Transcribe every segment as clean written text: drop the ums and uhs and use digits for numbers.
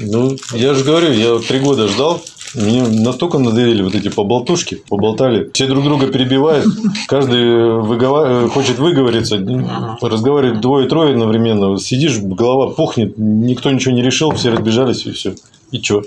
Ну, я же говорю, я 3 года ждал. Мне настолько надоели вот эти поболтушки, поболтали. Все друг друга перебивают, каждый хочет выговориться, разговаривает 2-3 одновременно. Сидишь, голова пухнет, никто ничего не решил, все разбежались и все. И чё?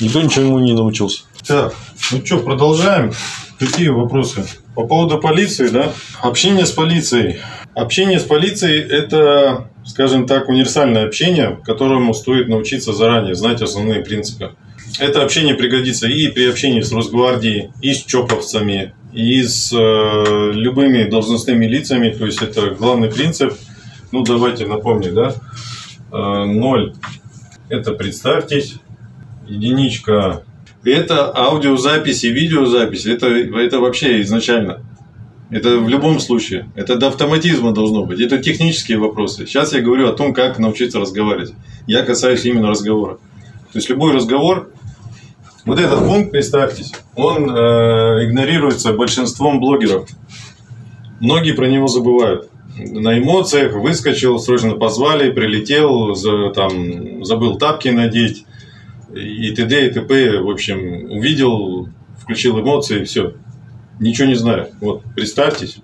Никто ничего ему не научился. Так, ну что, продолжаем. Какие вопросы? По поводу полиции, да? Общение с полицией. Общение с полицией – это, скажем так, универсальное общение, которому стоит научиться заранее, знать основные принципы. Это общение пригодится и при общении с Росгвардией, и с чоповцами, и с любыми должностными лицами. То есть, это главный принцип. Ну, давайте напомню, да? 0 – это представьтесь. 1 – это аудиозапись и видеозапись. Это вообще изначально. Это в любом случае. Это до автоматизма должно быть. Это технические вопросы. Сейчас я говорю о том, как научиться разговаривать. Я касаюсь именно разговора. То есть, любой разговор, вот этот пункт, представьтесь, он игнорируется большинством блогеров. Многие про него забывают. На эмоциях выскочил, срочно позвали, прилетел, там, забыл тапки надеть, и т.д. и т.п. В общем, увидел, включил эмоции, все. Ничего не знаю. Вот, представьтесь.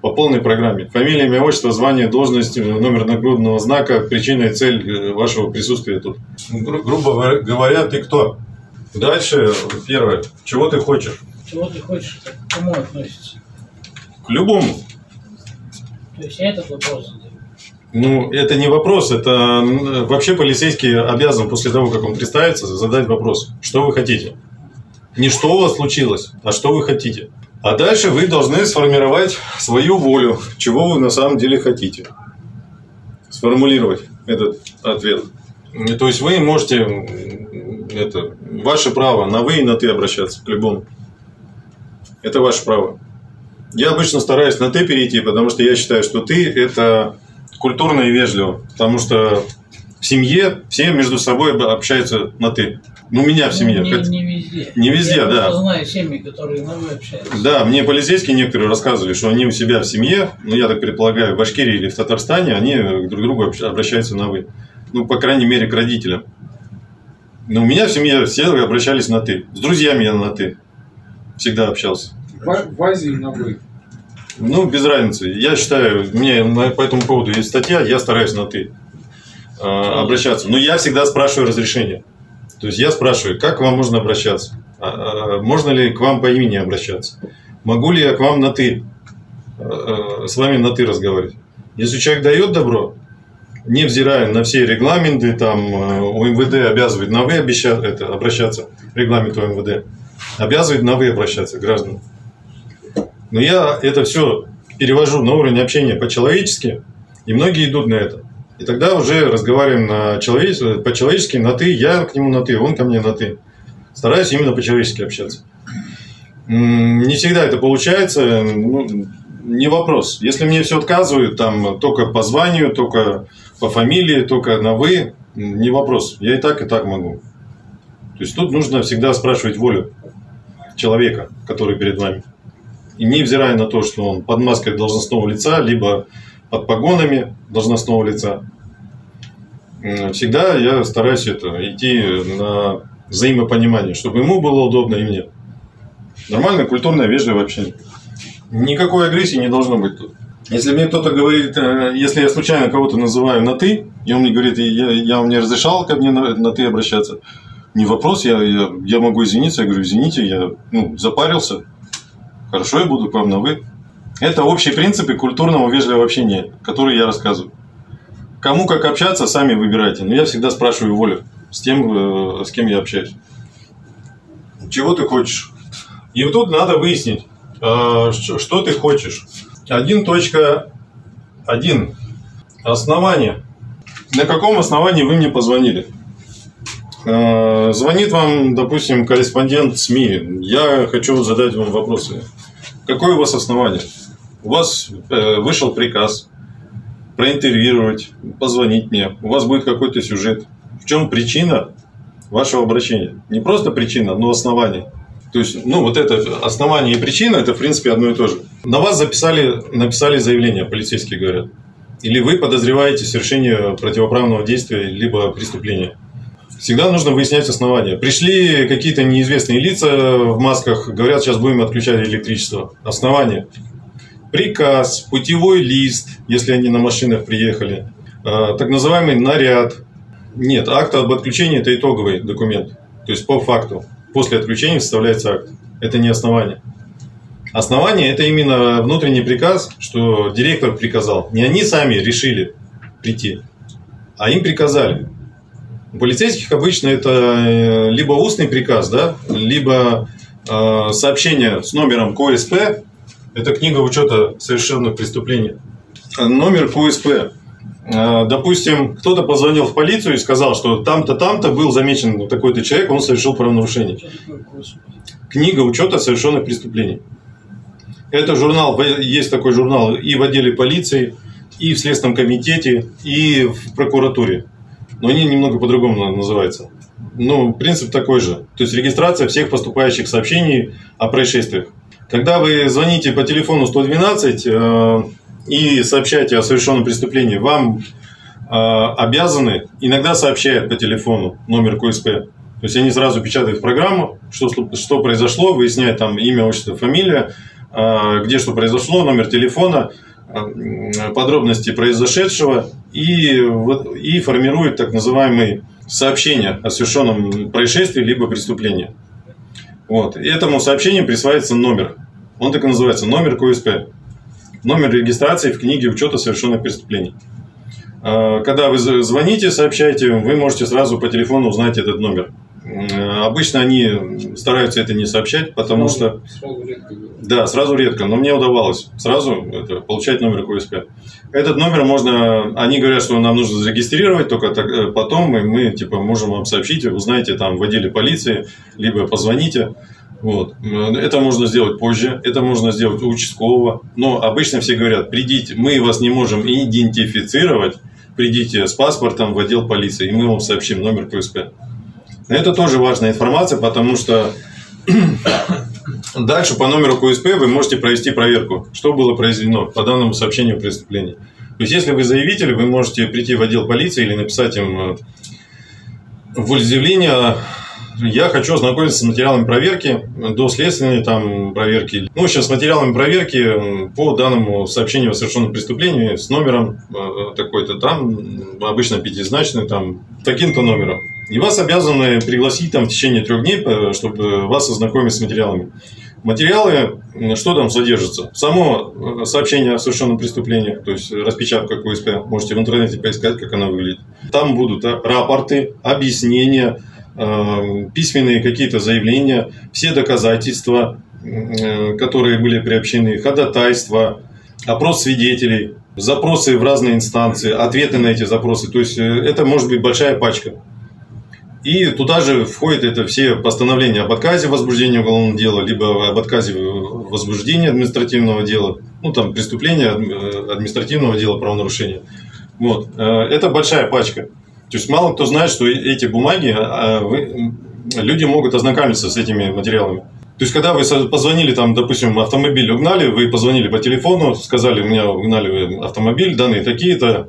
По полной программе. Фамилия, имя, отчество, звание, должность, номер нагрудного знака, причина и цель вашего присутствия тут. Грубо говоря, ты кто? Дальше, первое. Чего ты хочешь? Чего ты хочешь? К кому относится? К любому. То есть этот вопрос? Ну, это не вопрос. Это вообще полицейский обязан после того, как он представится, задать вопрос. Что вы хотите? Не что у вас случилось, а что вы хотите. А дальше вы должны сформировать свою волю, чего вы на самом деле хотите. Сформулировать этот ответ. То есть вы можете, это ваше право на вы и на ты обращаться к любому. Это ваше право. Я обычно стараюсь на ты перейти, потому что я считаю, что ты это культурно и вежливо. Потому что в семье все между собой общаются на ты. Ну, у меня в семье. Не везде. Не везде, я да. Я знаю семьи, которые на вы общаются. Да, мне полицейские некоторые рассказывали, что они у себя в семье, ну, я так предполагаю, в Башкирии или в Татарстане, они друг к другу обращаются на вы. Ну, по крайней мере, к родителям. Но у меня в семье все обращались на ты. С друзьями я на ты. Всегда общался. В Азии на вы? Ну, без разницы. Я считаю, у меня по этому поводу есть статья, я стараюсь на ты обращаться. Но я всегда спрашиваю разрешение. То есть я спрашиваю, как к вам можно обращаться? Можно ли к вам по имени обращаться? Могу ли я к вам на ты, с вами на ты разговаривать? Если человек дает добро, невзирая на все регламенты, там у МВД обязывает на вы обращаться, регламент у МВД обязывает на вы обращаться, граждан. Но я это все перевожу на уровень общения по-человечески, и многие идут на это. И тогда уже разговариваем по-человечески, на ты, я к нему на ты, он ко мне на ты. Стараюсь именно по-человечески общаться. Не всегда это получается, ну, не вопрос. Если мне все отказывают, там, только по званию, только по фамилии, только на вы, не вопрос. Я и так могу. То есть тут нужно всегда спрашивать волю человека, который перед вами. И невзирая на то, что он под маской должностного лица, либо под погонами должностного лица. Всегда я стараюсь это идти на взаимопонимание, чтобы ему было удобно и мне. Нормально, культурное, вежливое общение. Никакой агрессии не должно быть тут. Если мне кто-то говорит, если я случайно кого-то называю на ты, и он мне говорит, я вам не разрешал ко мне на ты обращаться, не вопрос, я могу извиниться, я говорю, извините, я запарился, хорошо, я буду к вам на вы. Это общие принципы культурного вежливого общения, которые я рассказываю. Кому как общаться, сами выбирайте. Но я всегда спрашиваю волю с тем, с кем я общаюсь. Чего ты хочешь? И вот тут надо выяснить, что ты хочешь. 1.1. Основание. На каком основании вы мне позвонили? Звонит вам, допустим, корреспондент СМИ. Я хочу задать вам вопросы. Какое у вас основание? У вас вышел приказ проинтервьюировать, позвонить мне. У вас будет какой-то сюжет. В чем причина вашего обращения? Не просто причина, но основание. То есть, вот это основание и причина, это в принципе одно и то же. На вас написали заявление, полицейские говорят. Или вы подозреваете совершение противоправного действия, либо преступления. Всегда нужно выяснять основания. Пришли какие-то неизвестные лица в масках, говорят, сейчас будем отключать электричество. Основания. Приказ, путевой лист, если они на машинах приехали, так называемый наряд. Нет, акт об отключении – это итоговый документ. То есть по факту. После отключения составляется акт. Это не основание. Основание – это именно внутренний приказ, что директор приказал. Не они сами решили прийти, а им приказали. У полицейских обычно это либо устный приказ, да, либо сообщение с номером КУСП. Это книга учета совершенных преступлений. Номер КУСП. Допустим, кто-то позвонил в полицию и сказал, что там-то, там-то был замечен такой-то человек, он совершил правонарушение. Книга учета совершенных преступлений. Это журнал, есть такой журнал и в отделе полиции, и в Следственном комитете, и в прокуратуре. Но они немного по-другому называются. Ну, принцип такой же. То есть регистрация всех поступающих сообщений о происшествиях. Когда вы звоните по телефону 112 и сообщаете о совершенном преступлении, вам обязаны, иногда сообщают по телефону номер КУСП. То есть они сразу печатают в программу, что произошло, выясняют там имя, отчество, фамилия, где что произошло, номер телефона, подробности произошедшего и формирует так называемые сообщения о совершенном происшествии либо преступлении. Вот. Этому сообщению присваивается номер. Он так и называется, номер КУСП. Номер регистрации в книге учета совершенных преступлений. Когда вы звоните, сообщаете, вы можете сразу по телефону узнать этот номер. Обычно они стараются это не сообщать, потому что... Сразу редко. Да, сразу редко, но мне удавалось сразу получать номер КУСП. Этот номер можно... Они говорят, что нам нужно зарегистрировать, только так, потом мы типа, можем вам сообщить, узнаете там в отделе полиции, либо позвоните. Вот. Это можно сделать позже, это можно сделать у участкового. Но обычно все говорят, придите, мы вас не можем идентифицировать, придите с паспортом в отдел полиции, и мы вам сообщим номер КУСП. Но это тоже важная информация, потому что дальше по номеру КУСП вы можете провести проверку, что было произведено по данному сообщению о преступлении. То есть, если вы заявитель, вы можете прийти в отдел полиции или написать им в заявление: «Я хочу ознакомиться с материалами проверки, доследственной там проверки». Ну, в общем, с материалами проверки по данному сообщению о совершенном преступлении с номером такой-то там, обычно пятизначный, там, таким-то номером. И вас обязаны пригласить там в течение 3 дней, чтобы вас ознакомить с материалами. Материалы, что там содержится? Само сообщение о совершенном преступлении, то есть распечатка КУСП, можете в интернете поискать, как она выглядит. Там будут рапорты, объяснения, письменные какие-то заявления, все доказательства, которые были приобщены, ходатайства, опрос свидетелей, запросы в разные инстанции, ответы на эти запросы. То есть это может быть большая пачка. И туда же входят это все постановления об отказе в возбуждении уголовного дела, либо об отказе в возбуждении административного дела, ну там преступления, административного дела, правонарушения. Вот. Это большая пачка. То есть мало кто знает, что эти бумаги, люди могут ознакомиться с этими материалами. То есть когда вы позвонили, там, допустим, автомобиль угнали, вы позвонили по телефону, сказали, у меня угнали автомобиль, данные такие-то,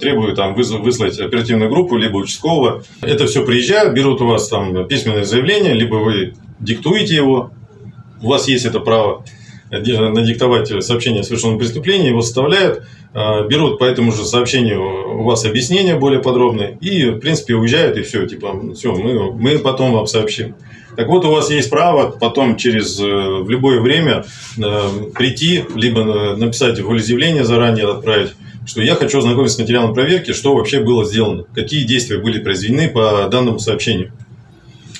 требую там выслать оперативную группу, либо участкового. Это все приезжают, берут у вас там письменное заявление, либо вы диктуете его, у вас есть это право надиктовать сообщение о совершенном преступлении, его составляют, берут по этому же сообщению у вас объяснения более подробные и, в принципе, уезжают, и все, типа, все, мы потом вам сообщим. Так вот, у вас есть право потом в любое время прийти, либо написать волеизъявление заранее, отправить, что я хочу ознакомиться с материалом проверки, что вообще было сделано, какие действия были произведены по данному сообщению.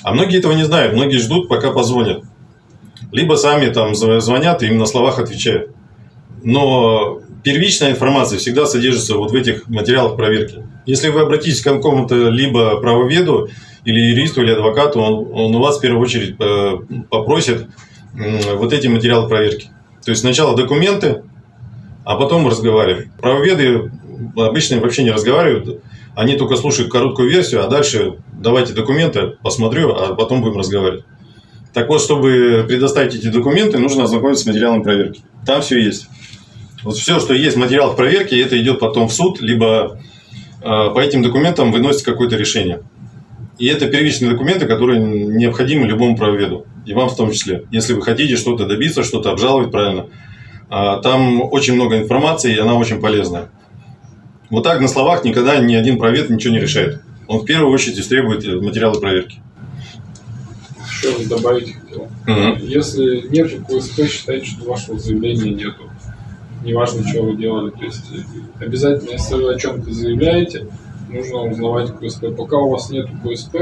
А многие этого не знают, многие ждут, пока позвонят. Либо сами там звонят и им на словах отвечают. Но первичная информация всегда содержится вот в этих материалах проверки. Если вы обратитесь к какому-то либо правоведу, или юристу, или адвокату, он у вас в первую очередь попросит вот эти материалы проверки. То есть сначала документы, а потом разговариваем. Правоведы обычно вообще не разговаривают, они только слушают короткую версию, а дальше давайте документы, посмотрю, а потом будем разговаривать. Так вот, чтобы предоставить эти документы, нужно ознакомиться с материалом проверки. Там все есть. Вот все, что есть в материалах проверки, это идет потом в суд, либо по этим документам выносится какое-то решение. И это первичные документы, которые необходимы любому правоведу. И вам в том числе. Если вы хотите что-то добиться, что-то обжаловать правильно. Там очень много информации, и она очень полезная. Вот так на словах никогда ни один правовед ничего не решает. Он в первую очередь требует материалы проверки. Еще добавить хотел. Если нет, КУСП считает, что вашего заявления нету. Неважно, что вы делали. То есть обязательно, если вы о чем-то заявляете, нужно узнавать КУСП. Пока у вас нет КУСП,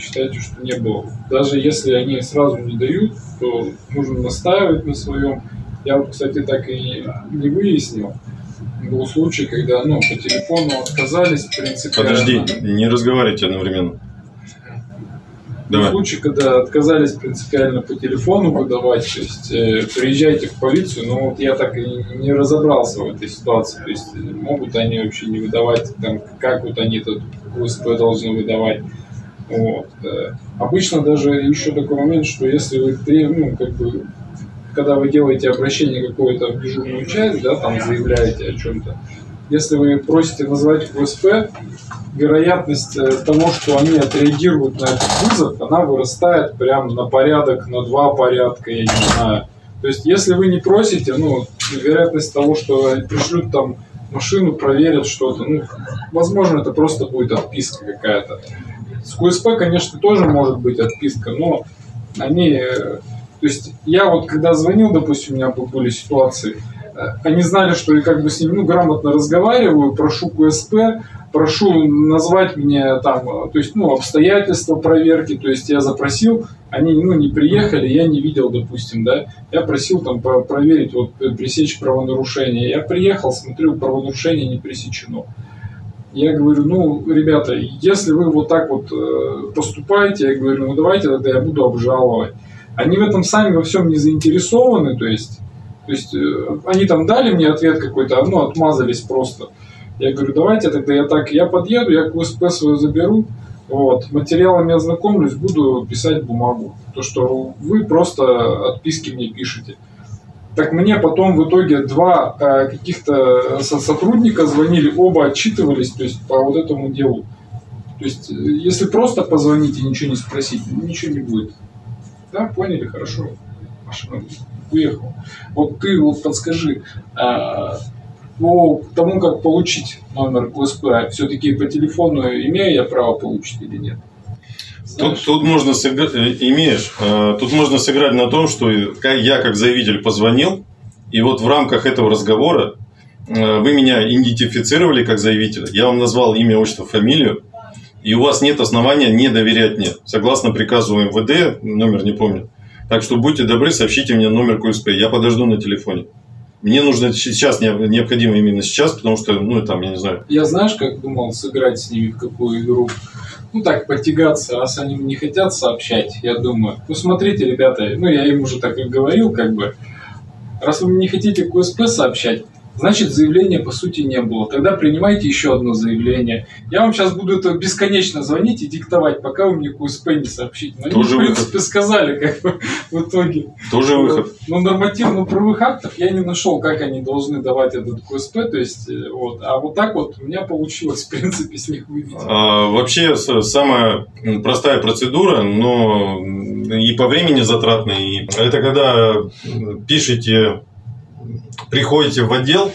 считайте, что не было. Даже если они сразу не дают, то нужно настаивать на своем. Я вот, кстати, так и не выяснил. Был случай, когда по телефону отказались принципиально. Подожди, не разговаривайте одновременно. Был случай, когда отказались принципиально по телефону выдавать, то есть приезжайте в полицию, но вот я так и не разобрался в этой ситуации, то есть могут они вообще не выдавать, там, как вот они этот КУСП должны выдавать. Вот. Обычно даже еще такой момент, что если вы когда вы делаете обращение какое-то в дежурную часть, да, там заявляете о чем-то, если вы просите назвать КУСП, вероятность того, что они отреагируют на этот вызов, она вырастает прям на порядок, на два порядка, я не знаю. То есть, если вы не просите, вероятность того, что пришлют там машину, проверят что-то, возможно, это просто будет отписка какая-то. С КУСП, конечно, тоже может быть отписка, но они... То есть, я вот когда звонил, допустим, у меня были ситуации, они знали, что я как бы с ним грамотно разговариваю, прошу КУСП, прошу назвать мне там, то есть, обстоятельства проверки, то есть я запросил, они не приехали, я не видел, допустим, да, я просил там проверить, вот пресечь правонарушение, я приехал, смотрю, правонарушение не пресечено. Я говорю, ребята, если вы вот так вот поступаете, я говорю, давайте тогда я буду обжаловать. Они в этом сами во всем не заинтересованы, то есть они там дали мне ответ какой-то, отмазались просто. Я говорю, давайте тогда я подъеду, я КУСП свою заберу, материалами ознакомлюсь, буду писать бумагу. То, что вы просто отписки мне пишете. Так мне потом в итоге два каких-то сотрудника звонили, оба отчитывались, то есть по вот этому делу. То есть если просто позвонить и ничего не спросить, ничего не будет. Да, поняли, хорошо. Машина уехала. Вот ты подскажи, по тому, как получить номер КУСП, все-таки по телефону имею я право получить или нет? Тут можно сыграть, тут можно сыграть на том, что я как заявитель позвонил, и вот в рамках этого разговора вы меня идентифицировали как заявителя, я вам назвал имя, отчество, фамилию, и у вас нет основания не доверять мне, согласно приказу МВД, номер не помню. Так что будьте добры, сообщите мне номер КУСП, я подожду на телефоне. Мне нужно сейчас, необходимо именно сейчас, потому что, я не знаю. Я знаешь, как думал сыграть с ними в какую игру? Так, потягаться, раз они не хотят сообщать, я думаю. Смотрите, ребята, я им уже так и говорил, раз вы не хотите КУСП сообщать, значит, заявления, по сути, не было. Тогда принимайте еще одно заявление. Я вам сейчас буду это бесконечно звонить и диктовать, пока вы мне КУСП не сообщите. Но тоже они, в принципе, сказали, в итоге. Тоже выход. Но нормативно-правовых актов я не нашел, как они должны давать этот КУСП. То есть, а вот так вот у меня получилось, в принципе, с них выбить. Вообще, самая простая процедура, но и по времени затратная. Это когда пишете... Приходите в отдел,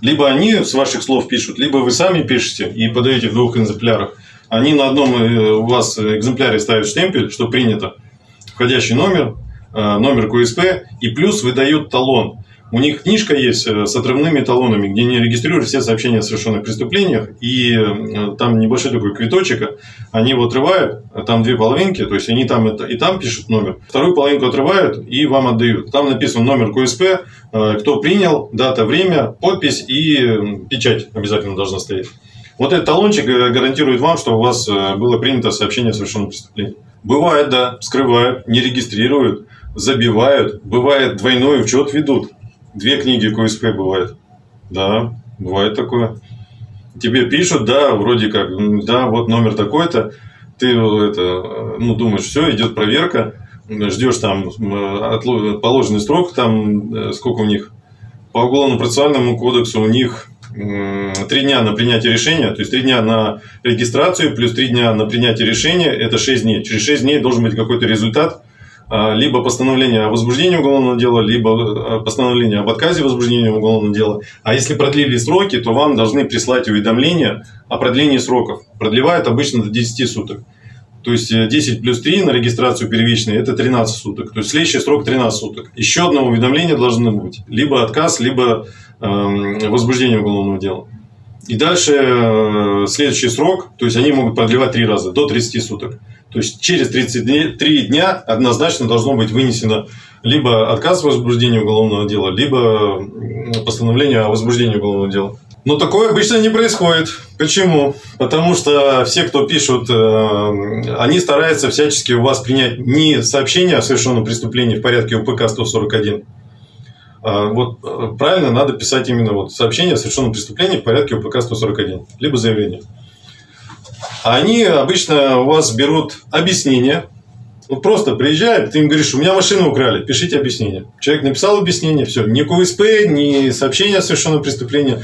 либо они с ваших слов пишут, либо вы сами пишете и подаете в двух экземплярах. Они на одном у вас экземпляре ставят штемпель, что принято, входящий номер, номер КУСП, и плюс выдают талон. У них книжка есть с отрывными талонами, где они регистрируют все сообщения о совершенных преступлениях, и там небольшой такой квиточек, они его отрывают, там две половинки, то есть они там и там пишут номер, вторую половинку отрывают и вам отдают. Там написан номер КУСП, кто принял, дата, время, подпись и печать обязательно должна стоять. Вот этот талончик гарантирует вам, что у вас было принято сообщение о совершенном преступлении. Бывает, да, скрывают, не регистрируют, забивают, бывает двойной учет ведут. Две книги КУСП бывает. Да, бывает такое. Тебе пишут, да, вроде как, да, вот номер такой-то. Ты думаешь, все, идет проверка. Ждешь там положенный срок, там сколько у них. По Уголовно-процессуальному кодексу у них 3 дня на принятие решения, то есть 3 дня на регистрацию, плюс 3 дня на принятие решения, это 6 дней. Через 6 дней должен быть какой-то результат, либо постановление о возбуждении уголовного дела, либо постановление об отказе возбуждения уголовного дела. А если продлили сроки, то вам должны прислать уведомление о продлении сроков. Продлевают обычно до 10 суток. То есть 10 плюс 3 на регистрацию первичной – это 13 суток. То есть следующий срок 13 суток. Еще одно уведомление должно быть. Либо отказ, либо возбуждение уголовного дела. И дальше следующий срок, то есть они могут продлевать 3 раза, до 30 суток. То есть через 33 дня однозначно должно быть вынесено либо отказ в возбуждении уголовного дела, либо постановление о возбуждении уголовного дела. Но такое обычно не происходит. Почему? Потому что все, кто пишут, они стараются всячески у вас принять не сообщение о совершенном преступлении в порядке УПК 141. Вот правильно надо писать именно вот сообщение о совершенном преступлении в порядке УПК 141, либо заявление. Они обычно у вас берут объяснение. Вот просто приезжают, ты им говоришь, у меня машину украли, пишите объяснение. Человек написал объяснение, все, ни КУСП, ни сообщение о совершенном преступлении.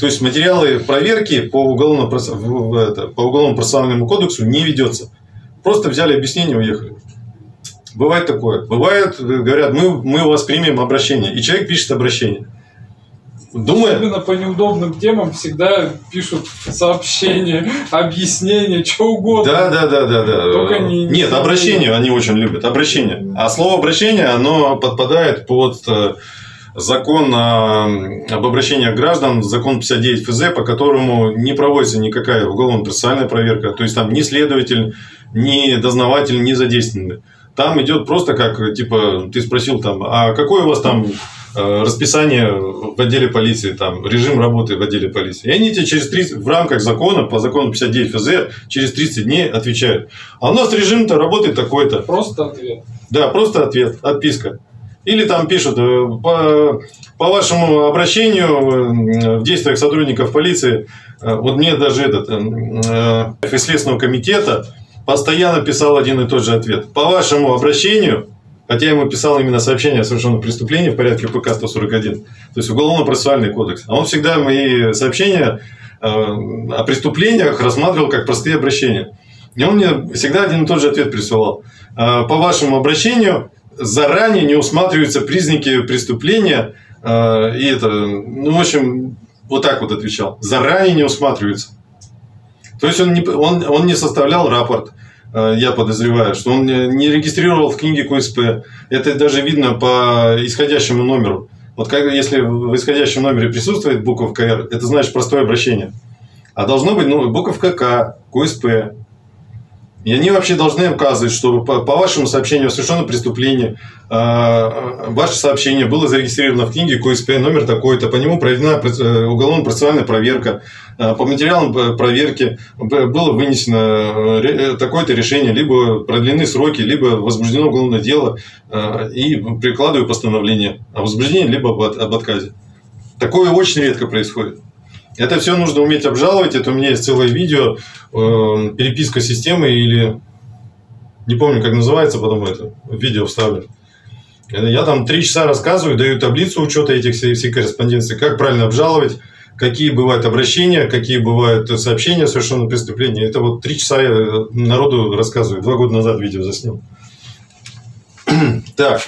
То есть материалы проверки по уголовно-процессуальному кодексу не ведется. Просто взяли объяснение и уехали. Бывает такое. Бывает, говорят, мы у вас примем обращение. И человек пишет обращение. Думаю, особенно по неудобным темам всегда пишут сообщения, объяснения, что угодно. Да. Только нет, обращение они очень любят. Обращение. А слово обращение, оно подпадает под закон об обращениях граждан, закон 59 ФЗ, по которому не проводится никакая уголовно-процессуальная проверка. То есть там ни следователь, ни дознаватель не задействованы. Там идет просто как, типа, ты спросил там, а какое у вас там расписание в отделе полиции, там, режим работы в отделе полиции. И они тебе через 30, в рамках закона, по закону 59 ФЗ, через 30 дней отвечают. А у нас режим-то работает такой-то. Просто ответ. Да, просто ответ, отписка. Или там пишут, по вашему обращению в действиях сотрудников полиции, вот мне даже из Следственного комитета постоянно писал один и тот же ответ. По вашему обращению, хотя я ему писал именно сообщение о совершенном преступлении в порядке УПК 141, то есть уголовно-процессуальный кодекс. А он всегда мои сообщения о преступлениях рассматривал как простые обращения. И он мне всегда один и тот же ответ присылал. По вашему обращению заранее не усматриваются признаки преступления. И это, ну, в общем, вот так вот отвечал. Заранее не усматриваются. То есть он не составлял рапорт. Я подозреваю, что он не регистрировал в книге КУСП. Это даже видно по исходящему номеру. Вот как, если в исходящем номере присутствует буковка «Р», это значит простое обращение. А должно быть, ну, буковка «К», КУСП. И они вообще должны указывать, что по вашему сообщению о совершенном преступлении ваше сообщение было зарегистрировано в книге КУСП, номер такой-то, по нему проведена уголовно-процессуальная проверка, по материалам проверки было вынесено такое-то решение, либо продлены сроки, либо возбуждено уголовное дело, и прикладываю постановление о возбуждении, либо об отказе. Такое очень редко происходит. Это все нужно уметь обжаловать. Это у меня есть целое видео, переписка системы или... Не помню, как называется, потом это видео вставлю. Я там 3 часа рассказываю, даю таблицу учета этих всей корреспонденции, как правильно обжаловать, какие бывают обращения, какие бывают сообщения о совершенном преступлении. Это вот 3 часа я народу рассказываю. 2 года назад видео заснял. Так.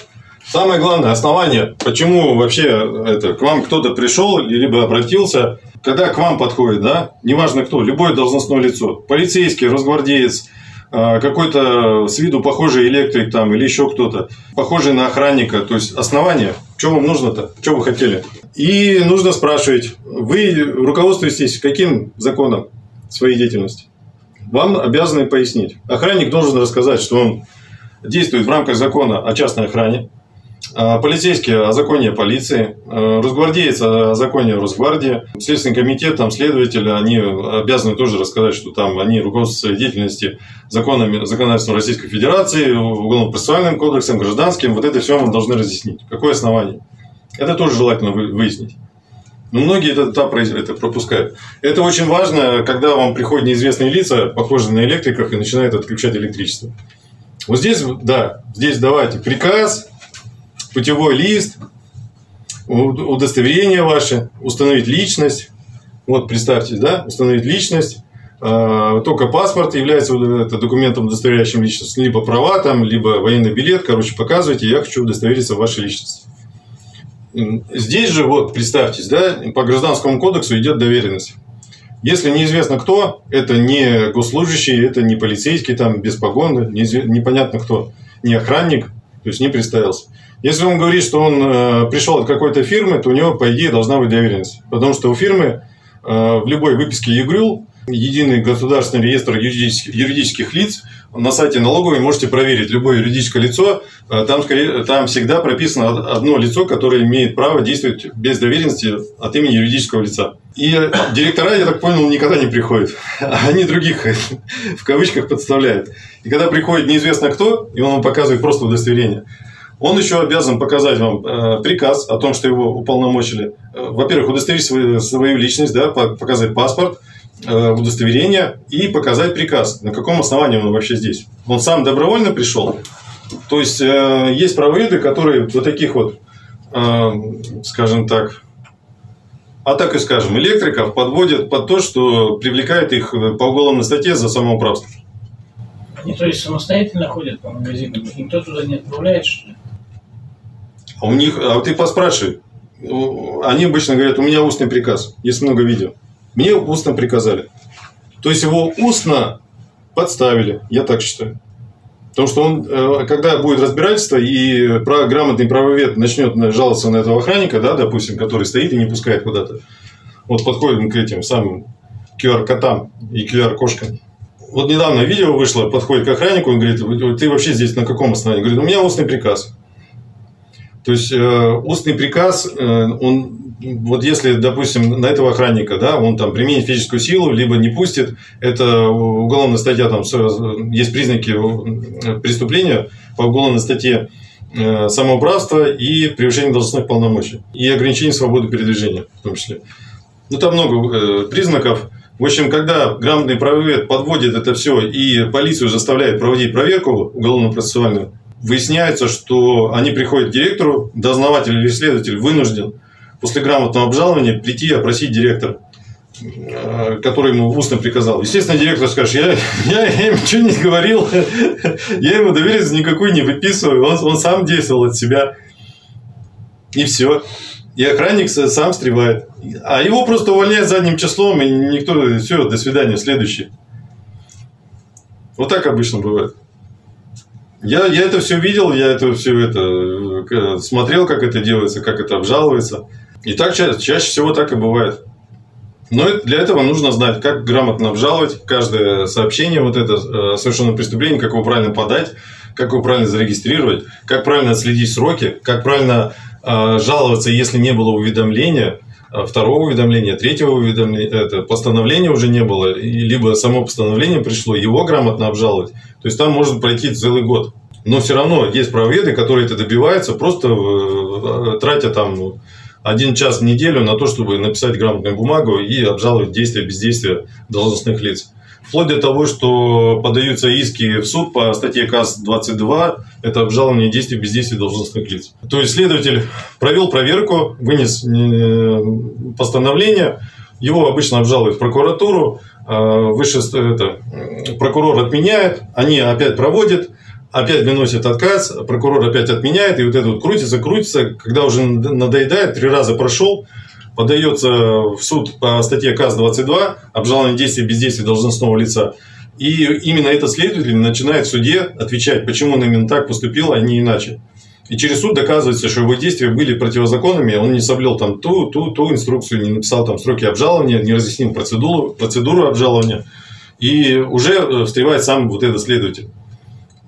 Самое главное основание, почему вообще это, к вам кто-то пришел, либо обратился, когда к вам подходит, да, неважно кто, любое должностное лицо, полицейский, росгвардеец, какой-то с виду похожий электрик там или еще кто-то, похожий на охранника, то есть основание, что вам нужно-то, что вы хотели. И нужно спрашивать, вы руководствуетесь каким законом своей деятельности? Вам обязаны пояснить. Охранник должен рассказать, что он действует в рамках закона о частной охране, полицейский о законе полиции, росгвардеец о законе Росгвардии, Следственный комитет, там следователи, они обязаны тоже рассказать, что там они руководствуются своей деятельностью законодательством Российской Федерации, Уголовно-процессуальным кодексом, гражданским. Вот это все вам должны разъяснить. Какое основание? Это тоже желательно выяснить. Но многие этот этап пропускают. Это очень важно, когда вам приходят неизвестные лица, похожие на электриков, и начинают отключать электричество. Вот здесь, да, здесь давайте приказ, путевой лист, удостоверение ваше, установить личность, Вот представьте, да, установить личность. Только паспорт является документом, удостоверяющим личность. Либо права, там, либо военный билет. Короче, показывайте, я хочу удостовериться в вашей личности. Здесь же, вот, представьтесь, да, по Гражданскому кодексу идет доверенность. Если неизвестно кто, это не госслужащий, это не полицейский, там, без погоны, непонятно кто, не охранник, то есть не представился. Если он говорит, что он пришел от какой-то фирмы, то у него, по идее, должна быть доверенность. Потому что у фирмы в любой выписке ЕГРЮЛ, единый государственный реестр юридических лиц, на сайте налоговой можете проверить любое юридическое лицо, там всегда прописано одно лицо, которое имеет право действовать без доверенности от имени юридического лица. И директора, я так понял, никогда не приходят. Они других, в кавычках, подставляют. И когда приходит неизвестно кто, и он вам показывает просто удостоверение, он еще обязан показать вам приказ о том, что его уполномочили. Во-первых, удостоверить свою личность, да, показать паспорт, удостоверение и показать приказ, на каком основании он вообще здесь. Он сам добровольно пришел. То есть, есть правоведы, которые вот таких вот, скажем так, а так и скажем, электриков подводят под то, что привлекает их по уголовной статье за самоуправство. Они, то есть, самостоятельно ходят по магазинам? Никто туда не отправляет, что ли? А у них, а ты поспрашивай. Они обычно говорят, у меня устный приказ. Есть много видео. Мне устно приказали. То есть, его устно подставили, я так считаю. Потому что он, когда будет разбирательство, и грамотный правовед начнет жаловаться на этого охранника, да, допустим, который стоит и не пускает куда-то. Вот подходим к этим самым QR-котам и QR-кошкам. Вот недавно видео вышло, подходит к охраннику, он говорит, ты вообще здесь на каком основании? Говорит, у меня устный приказ. То есть, устный приказ, он... Вот если, допустим, на этого охранника, да, он там применит физическую силу, либо не пустит, это уголовная статья, там есть признаки преступления по уголовной статье самоуправства и превышение должностных полномочий, и ограничение свободы передвижения в том числе. Ну, там много признаков. В общем, когда грамотный правовед подводит это все и полицию заставляет проводить проверку уголовно-процессуальную, выясняется, что они приходят к директору, дознаватель или следователь вынужден после грамотного обжалования прийти и опросить директора, который ему устно приказал. Естественно, директор скажет, я им ничего не говорил, я ему доверенность никакую не выписываю, он сам действовал от себя. И все. И охранник сам встревает. А его просто увольняют задним числом, и никто, все, до свидания, следующий. Вот так обычно бывает. Я это все видел, я это все смотрел, как это делается, как это обжалуется. И так чаще всего так и бывает. Но для этого нужно знать, как грамотно обжаловать каждое сообщение, вот это совершенное преступление, как его правильно подать, как его правильно зарегистрировать, как правильно отследить сроки, как правильно жаловаться, если не было уведомления, второго уведомления, третьего уведомления, это постановления уже не было, либо само постановление пришло, его грамотно обжаловать. То есть, там может пройти целый год. Но все равно есть правоведы, которые это добиваются, просто тратя там 1 час в неделю на то, чтобы написать грамотную бумагу и обжаловать действия бездействия должностных лиц. Вплоть до того, что подаются иски в суд по статье КАС 22, это обжалование действий бездействия должностных лиц. То есть, следователь провел проверку, вынес постановление, его обычно обжалуют в прокуратуру, прокурор отменяет, они опять проводят, опять выносят отказ, прокурор опять отменяет, и вот это вот крутится, крутится, когда уже надоедает, 3 раза прошел, подается в суд по статье КАС 22, обжалование действий бездействия должностного лица. И именно этот следователь начинает в суде отвечать, почему он именно так поступил, а не иначе. И через суд доказывается, что его действия были противозаконными, он не соблюл там ту инструкцию, не написал там сроки обжалования, не разъяснил процедуру обжалования. И уже встревает сам вот этот следователь.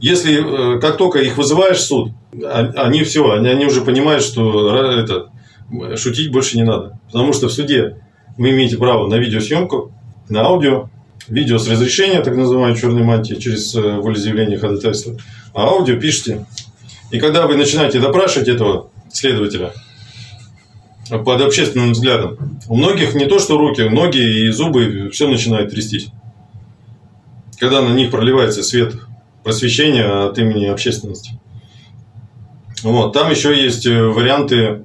Если как только их вызываешь в суд, они уже понимают, что шутить больше не надо. Потому что в суде вы имеете право на видеосъемку, на аудио, видео с разрешения, так называемой черной мантии, через волеизъявление ходатайства, а аудио пишите. И когда вы начинаете допрашивать этого следователя под общественным взглядом, у многих не то что руки, ноги и зубы, все начинает трястись. Когда на них проливается свет просвещения от имени общественности. Вот. Там еще есть варианты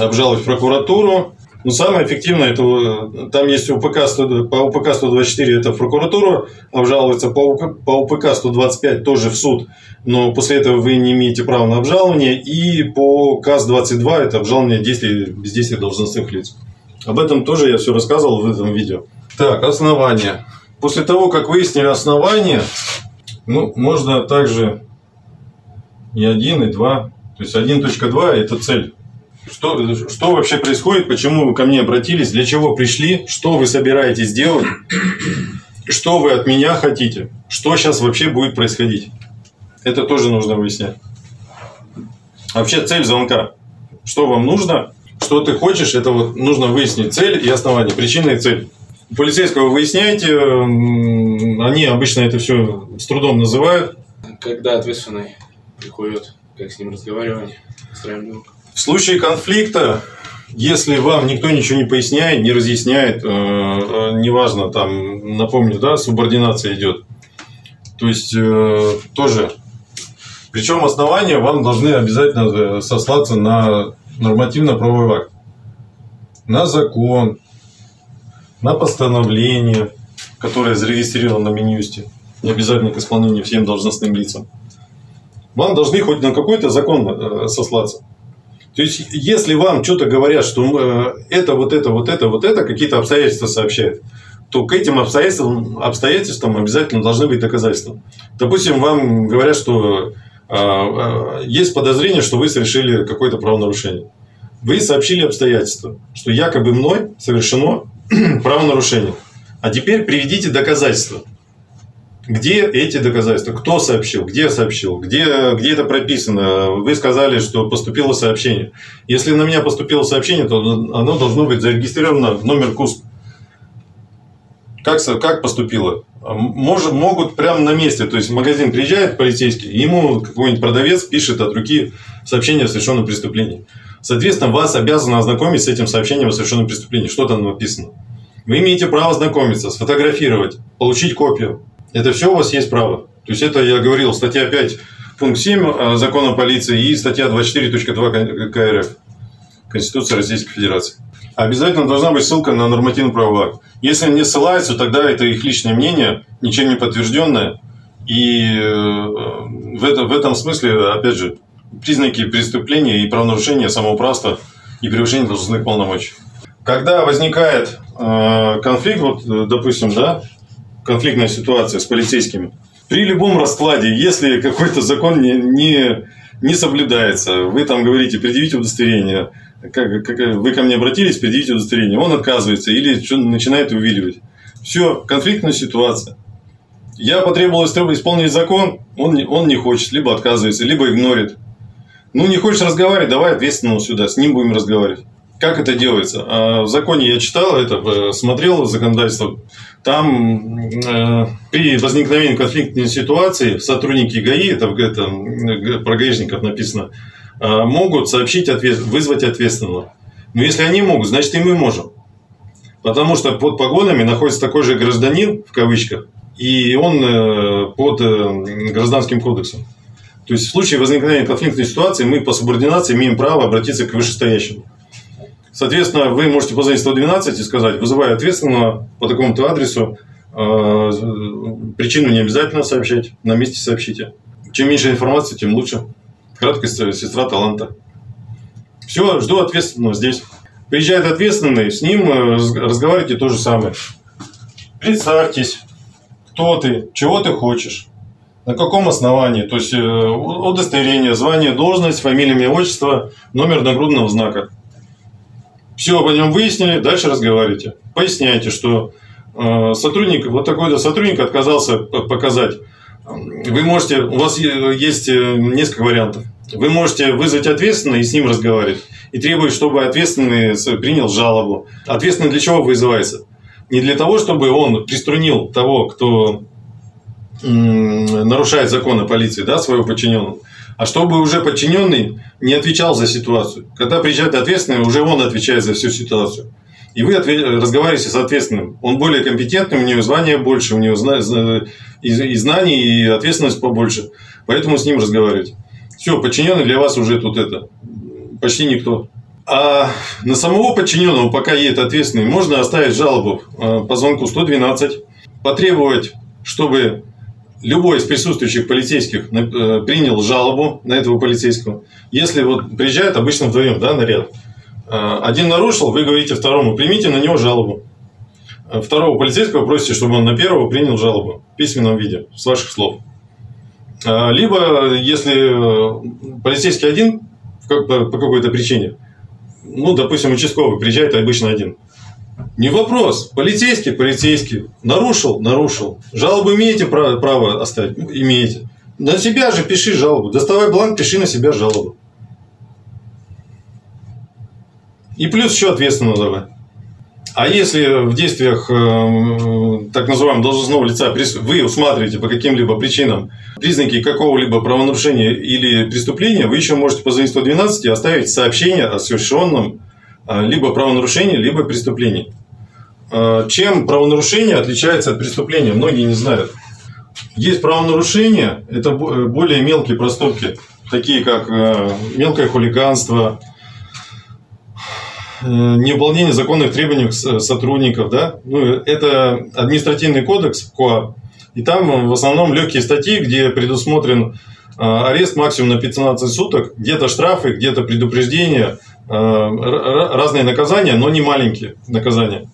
обжаловать в прокуратуру. Но самое эффективное, это, там есть по УПК-124 это в прокуратуру обжалуется, по УПК-125 тоже в суд, но после этого вы не имеете права на обжалование, и по КАС-22 это обжалование действий бездействия должностных лиц. Об этом тоже я все рассказывал в этом видео. Так, основания. После того, как выяснили основания, ну, можно также и 1, и 2. То есть 1.2 это цель. Что вообще происходит, почему вы ко мне обратились, для чего пришли, что вы собираетесь делать, что вы от меня хотите, что сейчас вообще будет происходить. Это тоже нужно выяснять. Вообще цель звонка. Что вам нужно, что ты хочешь, это вот нужно выяснить цель и основание, причина и цель. У полицейского выясняете, они обычно это все с трудом называют. Когда ответственный приходит, как с ним разговаривать, строим диалог. В случае конфликта, если вам никто ничего не поясняет, не разъясняет, неважно, там, напомню, да, субординация идет. То есть тоже. Причем основания вам должны обязательно сослаться на нормативно-правовой акт, на закон, на постановление, которое зарегистрировано на Минюсте, не обязательно к исполнению всем должностным лицам. Вам должны хоть на какой-то закон сослаться. То есть, если вам что-то говорят, что это, какие-то обстоятельства сообщают, то к этим обстоятельствам обязательно должны быть доказательства. Допустим, вам говорят, что есть подозрение, что вы совершили какое-то правонарушение. Вы сообщили обстоятельства, что якобы мной совершено правонарушение. А теперь приведите доказательства. Где эти доказательства? Кто сообщил? Где сообщил? Где это прописано? Вы сказали, что поступило сообщение. Если на меня поступило сообщение, то оно должно быть зарегистрировано в номер КУСП. Как поступило? Могут прямо на месте. То есть в магазин приезжает полицейский, ему какой-нибудь продавец пишет от руки сообщение о совершенном преступлении. Соответственно, вас обязаны ознакомить с этим сообщением о совершенном преступлении. Что там написано? Вы имеете право ознакомиться, сфотографировать, получить копию. Это все у вас есть право. То есть, это я говорил, статья 5, пункт 7 закона о полиции и статья 24.2 КРФ Конституции Российской Федерации. Обязательно должна быть ссылка на нормативно-правовой акт. Если не ссылаются, тогда это их личное мнение, ничем не подтвержденное. И в этом смысле, опять же, признаки преступления и правонарушения, самоуправства и превышения должностных полномочий. Когда возникает конфликт, вот, допустим, да, конфликтная ситуация с полицейскими. При любом раскладе, если какой-то закон не соблюдается, вы там говорите, предъявите удостоверение, вы ко мне обратились, предъявите удостоверение, он отказывается или начинает увиливать. Все, конфликтная ситуация. Я потребовал исполнить закон, он не хочет, либо отказывается, либо игнорит. Ну, не хочешь разговаривать, давай ответственного сюда, с ним будем разговаривать. Как это делается? В законе я читал, это смотрел законодательство. Там при возникновении конфликтной ситуации сотрудники ГАИ, это про гаишников написано, могут сообщить, вызвать ответственного. Но если они могут, значит и мы можем. Потому что под погонами находится такой же гражданин, в кавычках, и он под гражданским кодексом. То есть в случае возникновения конфликтной ситуации мы по субординации имеем право обратиться к вышестоящему. Соответственно, вы можете позвонить 112 и сказать, вызывая ответственного по такому-то адресу, причину не обязательно сообщать, на месте сообщите. Чем меньше информации, тем лучше. Краткость — сестра таланта. Все, жду ответственного здесь. Приезжает ответственный, с ним разговаривайте то же самое. Представьтесь, кто ты, чего ты хочешь, на каком основании. То есть удостоверение, звание, должность, фамилия, имя, отчество, номер нагрудного знака. Все об нем выяснили, дальше разговаривайте. Поясняйте, что сотрудник, вот такой-то сотрудник отказался показать. Вы можете, у вас есть несколько вариантов. Вы можете вызвать ответственного и с ним разговаривать. И требовать, чтобы ответственный принял жалобу. Ответственный для чего вызывается? Не для того, чтобы он приструнил того, кто нарушает законы полиции, да, своего подчиненного. А чтобы уже подчиненный не отвечал за ситуацию. Когда приезжает ответственный, уже он отвечает за всю ситуацию. И вы разговариваете с ответственным. Он более компетентный, у него звания больше, у него и знаний, и ответственность побольше. Поэтому с ним разговаривать. Все, подчиненный для вас уже тут это. Почти никто. А на самого подчиненного, пока едет ответственный, можно оставить жалобу по звонку 112, потребовать, чтобы любой из присутствующих полицейских принял жалобу на этого полицейского. Если вот приезжает обычно вдвоем, да, наряд, один нарушил, вы говорите второму, примите на него жалобу. Второго полицейского просите, чтобы он на первого принял жалобу в письменном виде, с ваших слов. Либо, если полицейский один по какой-то причине, ну, допустим, участковый приезжает обычно один. Не вопрос. Полицейский. Нарушил. Жалобу имеете право оставить? Имеете. На себя же пиши жалобу. Доставай бланк, пиши на себя жалобу. И плюс еще ответственного давай. А если в действиях так называемого должностного лица вы усматриваете по каким-либо причинам признаки какого-либо правонарушения или преступления, вы еще можете позвонить 112 и оставить сообщение о совершенном либо правонарушении, либо преступлении. Чем правонарушение отличается от преступления? Многие не знают. Есть правонарушения, это более мелкие проступки, такие как мелкое хулиганство, невыполнение законных требований сотрудников, да? Ну, это административный кодекс КОАП, и там в основном легкие статьи, где предусмотрен арест максимум на 15 суток, где-то штрафы, где-то предупреждения, разные наказания, но не маленькие наказания.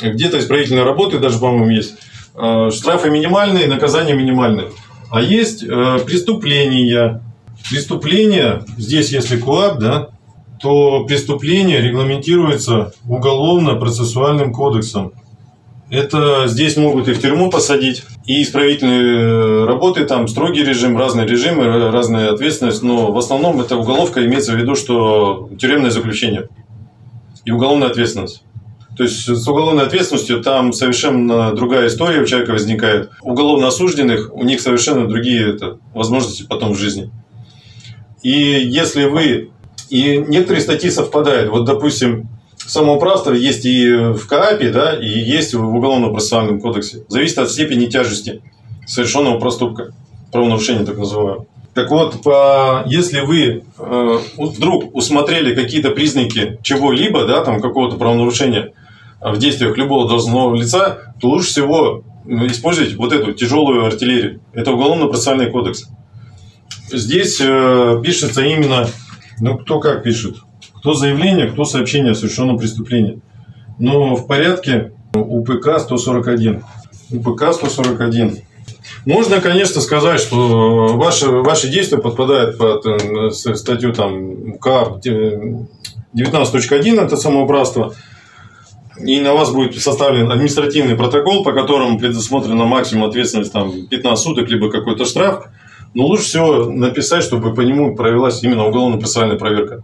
Где-то исправительные работы даже, по-моему, есть. Штрафы минимальные, наказания минимальные. А есть преступления. Преступления, здесь если КУАП, да, то преступление регламентируется Уголовно-процессуальным кодексом. Это здесь могут и в тюрьму посадить, и исправительные работы, там строгий режим, разные режимы, разная ответственность, но в основном это уголовка, имеется в виду, что тюремное заключение и уголовная ответственность. То есть с уголовной ответственностью там совершенно другая история у человека возникает. Уголовно осужденных, у них совершенно другие возможности потом в жизни. И если вы... И некоторые статьи совпадают. Вот, допустим, самоуправство есть и в КААПе, да, и есть в Уголовно-процессуальном кодексе. Зависит от степени тяжести совершенного проступка, правонарушения так называемого. Так вот, если вы вдруг усмотрели какие-то признаки чего-либо, да, там какого-то правонарушения в действиях любого должностного лица, то лучше всего использовать вот эту тяжелую артиллерию. Это Уголовно-процессуальный кодекс. Здесь пишется именно... Ну, кто как пишет. Кто заявление, кто сообщение о совершенном преступлении. Но в порядке УПК 141. УПК 141. Можно, конечно, сказать, что ваши действия подпадают под статью там, КАП 19.1, это самоуправство. И на вас будет составлен административный протокол, по которому предусмотрена максимум ответственность там, 15 суток, либо какой-то штраф. Но лучше всего написать, чтобы по нему провелась именно уголовно-процессуальная проверка.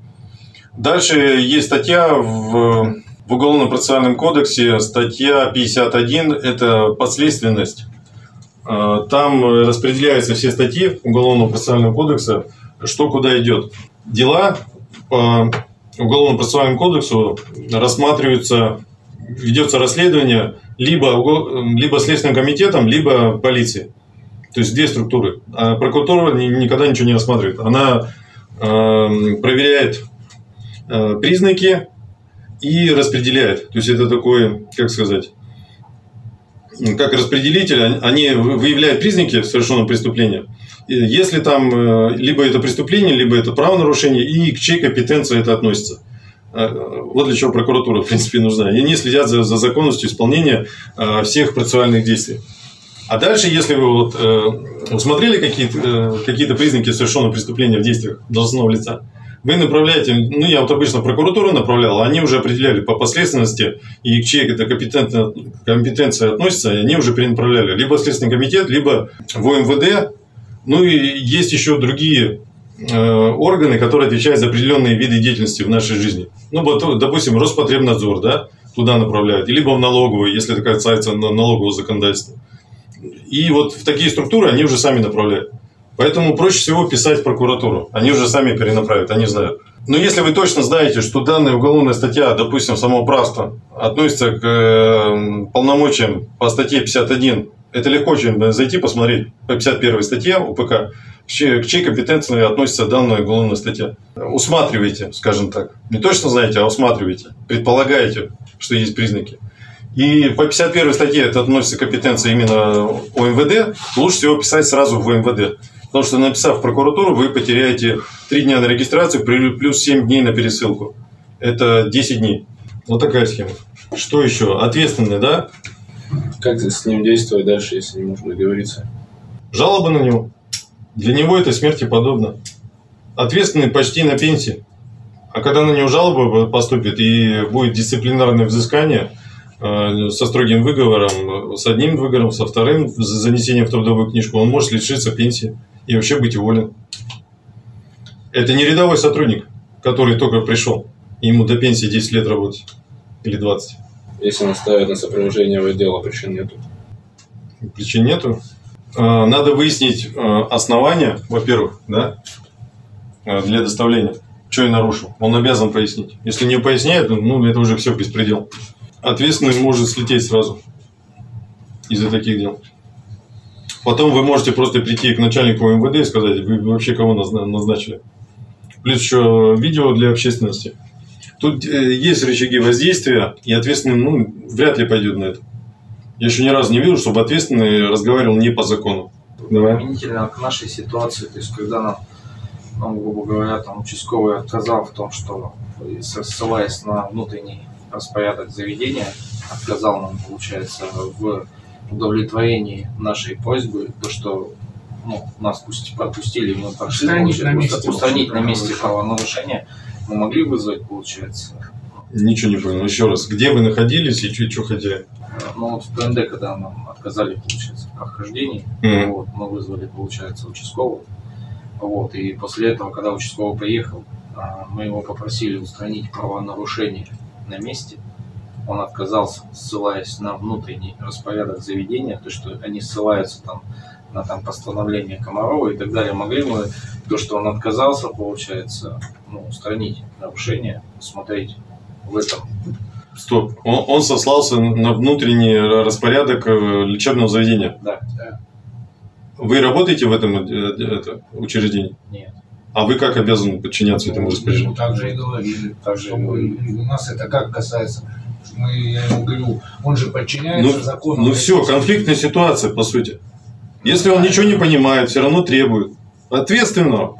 Дальше есть статья в Уголовно-процессуальном кодексе, статья 51, это подследственность. Там распределяются все статьи Уголовно-процессуального кодекса, что куда идет. Дела по Уголовно-процессуальному кодексу рассматриваются, ведется расследование либо Следственным комитетом, либо полицией. То есть две структуры. А прокуратура никогда ничего не рассматривает. Она проверяет признаки и распределяет. То есть это такое, как сказать, как распределитель. Они выявляют признаки совершенного преступления. Если там либо это преступление, либо это правонарушение, и к чьей компетенции это относится. Вот для чего прокуратура, в принципе, нужна. И они следят за законностью исполнения всех процессуальных действий. А дальше, если вы вот, усмотрели какие-то признаки совершенного преступления в действиях должностного лица, вы направляете, ну я вот обычно прокуратуру направлял, они уже определяли по последственности и к чьей это компетенция относится, они уже перенаправляли либо в Следственный комитет, либо в ОМВД. Ну и есть еще другие органы, которые отвечают за определенные виды деятельности в нашей жизни. Ну, допустим, Роспотребнадзор, да, туда направляют, либо в налоговую, если это касается налогового законодательства. И вот в такие структуры они уже сами направляют. Поэтому проще всего писать в прокуратуру. Они уже сами перенаправят, они знают. Но если вы точно знаете, что данная уголовная статья, допустим, самоуправства, относится к полномочиям по статье 51, это легко очень зайти посмотреть по 51 статье УПК к чьей компетенции относится данная уголовная статья. Усматриваете, скажем так. Не точно знаете, а усматриваете. Предполагаете, что есть признаки. И по 51 статье это относится к компетенции именно ОМВД. Лучше всего писать сразу в ОМВД. Потому что, написав в прокуратуру, вы потеряете 3 дня на регистрацию, плюс 7 дней на пересылку. Это 10 дней. Вот такая схема. Что еще? Ответственный, да? Как с ним действовать дальше, если не можно договориться? Жалоба на него. Для него это смерти подобно. Ответственный почти на пенсии. А когда на него жалоба поступит и будет дисциплинарное взыскание со строгим выговором, с одним выговором, со вторым, за занесение в трудовую книжку, он может лишиться пенсии и вообще быть уволен. Это не рядовой сотрудник, который только пришел. Ему до пенсии 10 лет работать. Или 20. Если он ставит на сопровождение в отдел, а причин нету? Причин нету. Надо выяснить основания, во-первых, да, для доставления. Что я нарушил? Он обязан пояснить. Если не поясняет, ну это уже все беспредел. Ответственный может слететь сразу из-за таких дел. Потом вы можете просто прийти к начальнику МВД и сказать, вы вообще кого назначили. Плюс еще видео для общественности. Тут есть рычаги воздействия, и ответственный, ну, вряд ли пойдет на это. Я еще ни разу не видел, чтобы ответственный разговаривал не по закону. Давай. Применительно к нашей ситуации, то есть когда нам грубо говоря, там, участковый отказал в том, что, ссылаясь на внутренний распорядок заведения, отказал нам, получается, в удовлетворении нашей просьбы, то, что нас пропустили, мы прошли, устранить на месте правонарушения, мы могли вызвать, получается. Ничего не понял. Еще раз, где вы находились и что хотели? Ну вот в ПНД, когда нам отказали, получается, в прохождении, вот, мы вызвали, получается, участкового. Вот, и после этого, когда участковый приехал, мы его попросили устранить правонарушение на месте. Он отказался, ссылаясь на внутренний распорядок заведения, то, что они ссылаются там на постановление Комарова и так далее. Могли мы то, что он отказался, получается, устранить нарушение, смотреть в этом. Стоп. Он сослался на внутренний распорядок лечебного заведения? Да. Вы работаете в этом учреждении? Нет. А вы как обязаны подчиняться этому распоряжению? Так же и говорили. У нас это как касается... Я ему говорю, он же подчиняется закону. Ну все, конфликтная ситуация, по сути. Если он ничего не понимает, все равно требует ответственного.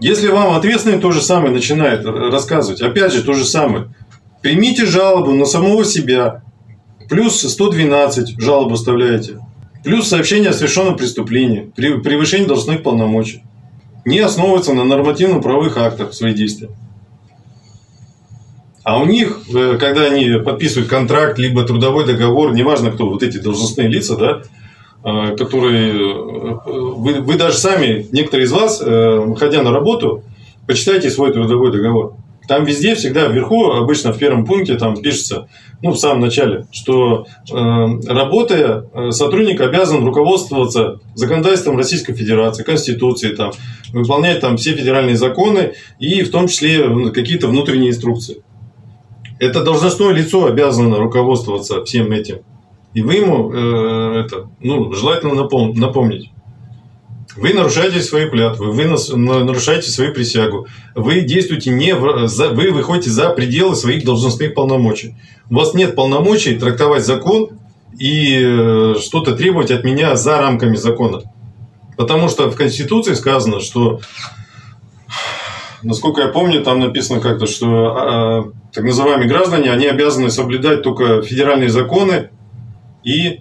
Если вам ответственный то же самое начинает рассказывать, опять же то же самое. Примите жалобу на самого себя, плюс 112 жалобу оставляете, плюс сообщение о совершенном преступлении, превышение должностных полномочий. Не основывается на нормативно-правовых актах свои действия. А у них, когда они подписывают контракт, либо трудовой договор, неважно кто, вот эти должностные лица, да, которые вы даже сами, некоторые из вас, ходя на работу, почитайте свой трудовой договор. Там везде, всегда вверху, обычно в первом пункте там пишется, ну, в самом начале, что работая, сотрудник обязан руководствоваться законодательством Российской Федерации, Конституцией, там, выполнять там все федеральные законы и в том числе какие-то внутренние инструкции. Это должностное лицо обязано руководствоваться всем этим. И вы ему это, ну, желательно напомнить. Вы нарушаете свои клятвы, вы нарушаете свою присягу, вы действуете вы выходите за пределы своих должностных полномочий. У вас нет полномочий трактовать закон и что-то требовать от меня за рамками закона. Потому что в Конституции сказано, что, насколько я помню, там написано как-то, что так называемые граждане, они обязаны соблюдать только федеральные законы и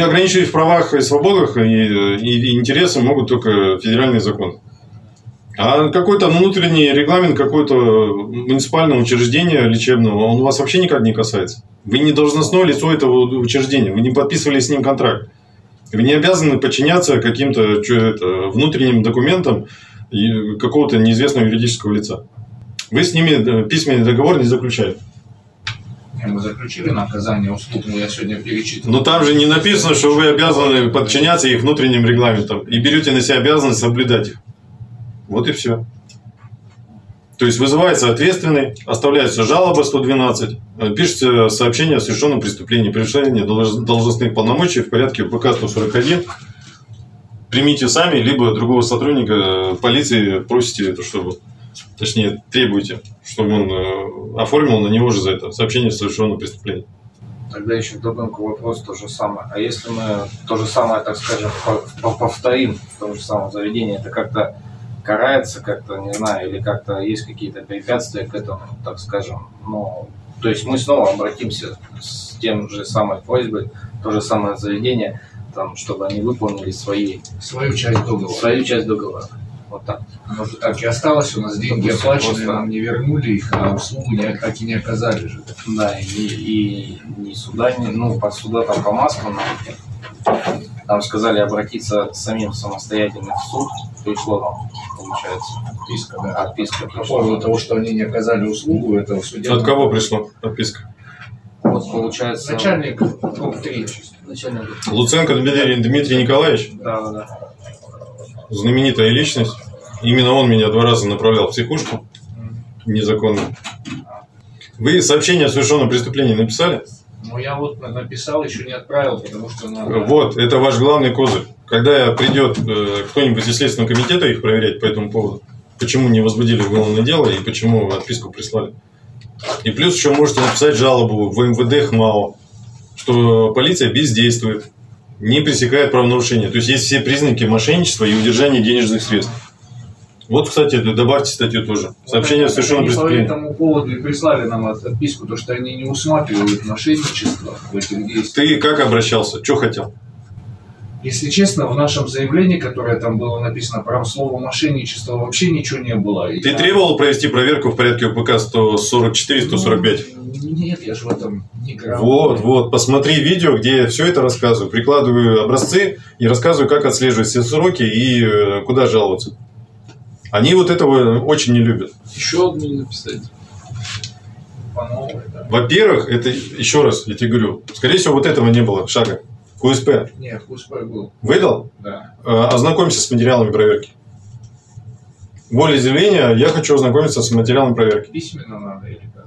ограничивать в правах и свободах и интересы могут только федеральные законы. А какой-то внутренний регламент какого-то муниципального учреждения лечебного, он вас вообще никак не касается. Вы не должностное лицо этого учреждения, вы не подписывали с ним контракт. Вы не обязаны подчиняться каким-то внутренним документам какого-то неизвестного юридического лица. Вы с ними письменный договор не заключаете. Мы заключили на оказание услуг, но я сегодня перечитывал. Но там же не написано, что вы обязаны подчиняться их внутренним регламентам и берете на себя обязанность соблюдать их. Вот и все. То есть вызывается ответственный, оставляется жалоба 112, пишется сообщение о совершенном преступлении, превышение должностных полномочий в порядке УПК 141 примите сами, либо другого сотрудника полиции просите, чтобы, точнее, требуете, чтобы он оформил на него же за это сообщение о совершенном преступлении. Тогда еще добавим к вопросу то же самое. А если мы то же самое, так скажем, повторим в том же самом заведении, это как-то карается, как-то, не знаю, или как-то есть какие-то препятствия к этому, так скажем. Ну, то есть мы снова обратимся с тем же самой просьбой, то же самое заведение, там, чтобы они выполнили свою часть договора. Свою часть договора. Вот так. Может, так и осталось, у нас деньги оплачены, нам не вернули их, а услугу никак и не оказали же. Да, и ни суда, ни, ну, по суда там по маскам, там сказали обратиться самим самостоятельно в суд, пришло нам, получается, отписка, да. Отписка по поводу того, что они не оказали услугу, это судебное... От кого пришла отписка? Вот, получается... Начальник ГУП-3. Начальник... Луценко Дмитрий Николаевич? Да, да. Знаменитая личность. Именно он меня 2 раза направлял в психушку незаконно. Вы сообщение о совершенном преступлении написали? Ну, я вот написал, еще не отправил, потому что надо... Вот, это ваш главный козырь. Когда придет кто-нибудь из Следственного комитета их проверять по этому поводу, почему не возбудили уголовное дело и почему отписку прислали. И плюс еще можете написать жалобу в МВД ХМАО, что полиция бездействует, не пресекает правонарушения. То есть есть все признаки мошенничества и удержания денежных средств. Вот, кстати, добавьте статью тоже. Сообщение о совершенном преступлении. Они по этому поводу и прислали нам отписку, то что они не усматривают мошенничество в этих действиях. Ты как обращался? Что хотел? Если честно, в нашем заявлении, которое там было написано, прям слово мошенничество вообще ничего не было. Ты требовал провести проверку в порядке УПК 144-145? Нет, я же в этом не грамотный. Вот, посмотри видео, где я все это рассказываю, прикладываю образцы и рассказываю, как отслеживать все сроки и куда жаловаться. Они вот этого очень не любят. Еще одну написать. Да. Во-первых, это, еще раз, я тебе говорю, скорее всего, вот этого не было шага. КУСП? Нет, КУСП был. Выдал? Да. Ознакомься с материалами проверки. Волеизъявления, я хочу ознакомиться с материалами проверки. Письменно надо или как?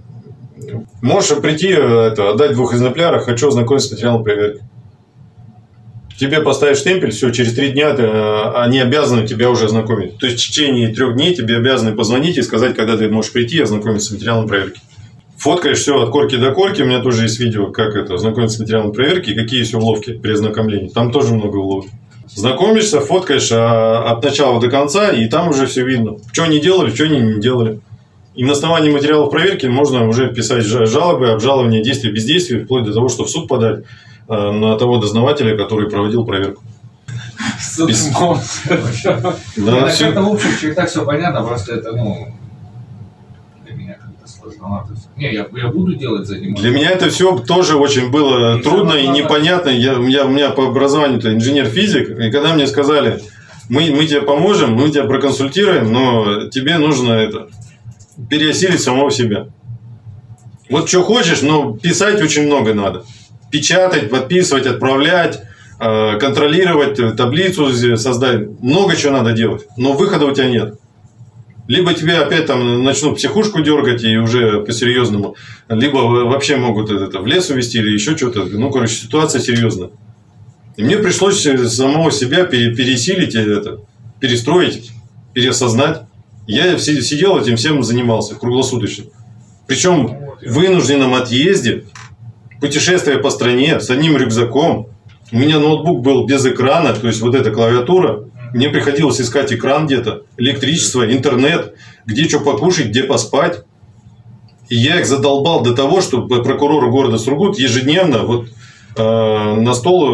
Можешь прийти, отдать 2 экземпляров, хочу ознакомиться с материалом проверки. Тебе поставишь штемпель, все, через 3 дня они обязаны тебя уже ознакомить. То есть в течение 3 дней тебе обязаны позвонить и сказать, когда ты можешь прийти и ознакомиться с материалом проверки. Фоткаешь все от корки до корки, у меня тоже есть видео, как это, ознакомиться с материалом проверки и какие есть уловки при ознакомлении. Там тоже много уловок. Знакомишься, фоткаешь от начала до конца, и там уже все видно. Что они делали, что они не делали. И на основании материалов проверки можно уже писать жалобы, обжалование действий, бездействий, вплоть до того, что в суд подать на того дознавателя, который проводил проверку. Это в общих чертах все понятно, просто это, ну... Не, я буду делать за ним. Для меня это все тоже очень было и трудно и непонятно. У меня по образованию-то инженер-физик. И когда мне сказали, мы тебе поможем, мы тебя проконсультируем, но тебе нужно это переосилить самого себя. Вот что хочешь, но писать очень много надо. Печатать, подписывать, отправлять, контролировать, таблицу создать. Много чего надо делать, но выхода у тебя нет. Либо тебе опять там начнут психушку дергать и уже по-серьезному, либо вообще могут в лес увести или еще что-то. Ну, короче, ситуация серьезная. И мне пришлось самого себя пересилить, перестроить, переосознать. Я сидел этим всем занимался круглосуточно. Причем в вынужденном отъезде, путешествие по стране с одним рюкзаком. У меня ноутбук был без экрана, то есть вот эта клавиатура. Мне приходилось искать экран где-то, электричество, интернет, где что покушать, где поспать. И я их задолбал до того, что прокурору города Сургут ежедневно на стол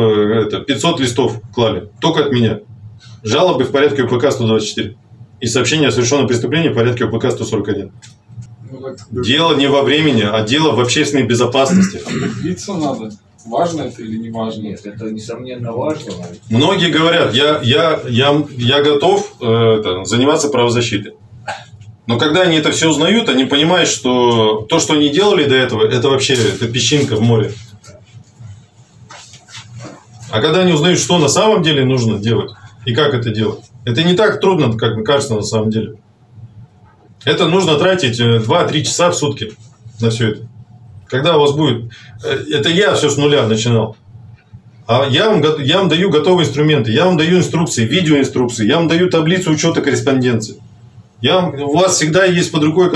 500 листов клали. Только от меня. Жалобы в порядке УПК 124. И сообщение о совершенном преступлении в порядке УПК 141. Дело не во времени, а дело в общественной безопасности. Лицо надо. Важно это или не важно? Нет, это несомненно важно. Многие говорят, я готов заниматься правозащитой. Но когда они это все узнают, они понимают, что то, что они делали до этого, это вообще песчинка в море. А когда они узнают, что на самом деле нужно делать и как это делать, это не так трудно, как мне кажется, на самом деле. Это нужно тратить 2-3 часа в сутки на все это. Когда у вас будет... Это я все с нуля начинал. А я вам даю готовые инструменты, я вам даю инструкции, видеоинструкции, я вам даю таблицу учета корреспонденции. У вас всегда есть под рукой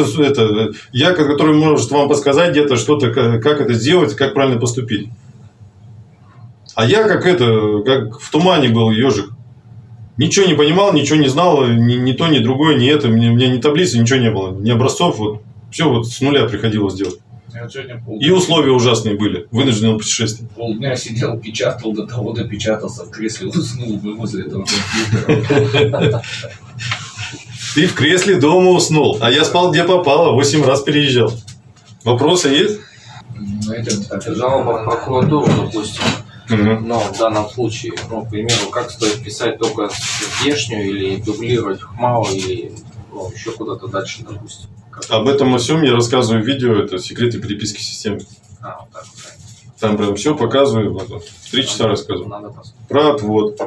якорь, который может вам подсказать где-то что-то, как это сделать, как правильно поступить. А я как в тумане был ежик. Ничего не понимал, ничего не знал, ни то, ни другое, ни это. У меня ни таблицы, ничего не было, ни образцов. Вот. Все вот с нуля приходилось делать. И условия ужасные были, вынужденного путешествия. Полдня сидел, печатал, до того допечатался, в кресле уснул возле этого компьютера. Ты в кресле дома уснул, а я спал где попало, 8 раз переезжал. Вопросы есть? Это жалоба в прокуратуру, допустим. Но в данном случае, к примеру, как стоит писать только внешнюю или дублировать в ХМАО или еще куда-то дальше, допустим? Об этом о всем я рассказываю в видео, это секреты переписки системы. Там прям все показываю, 3 часа рассказываю. Про обвод.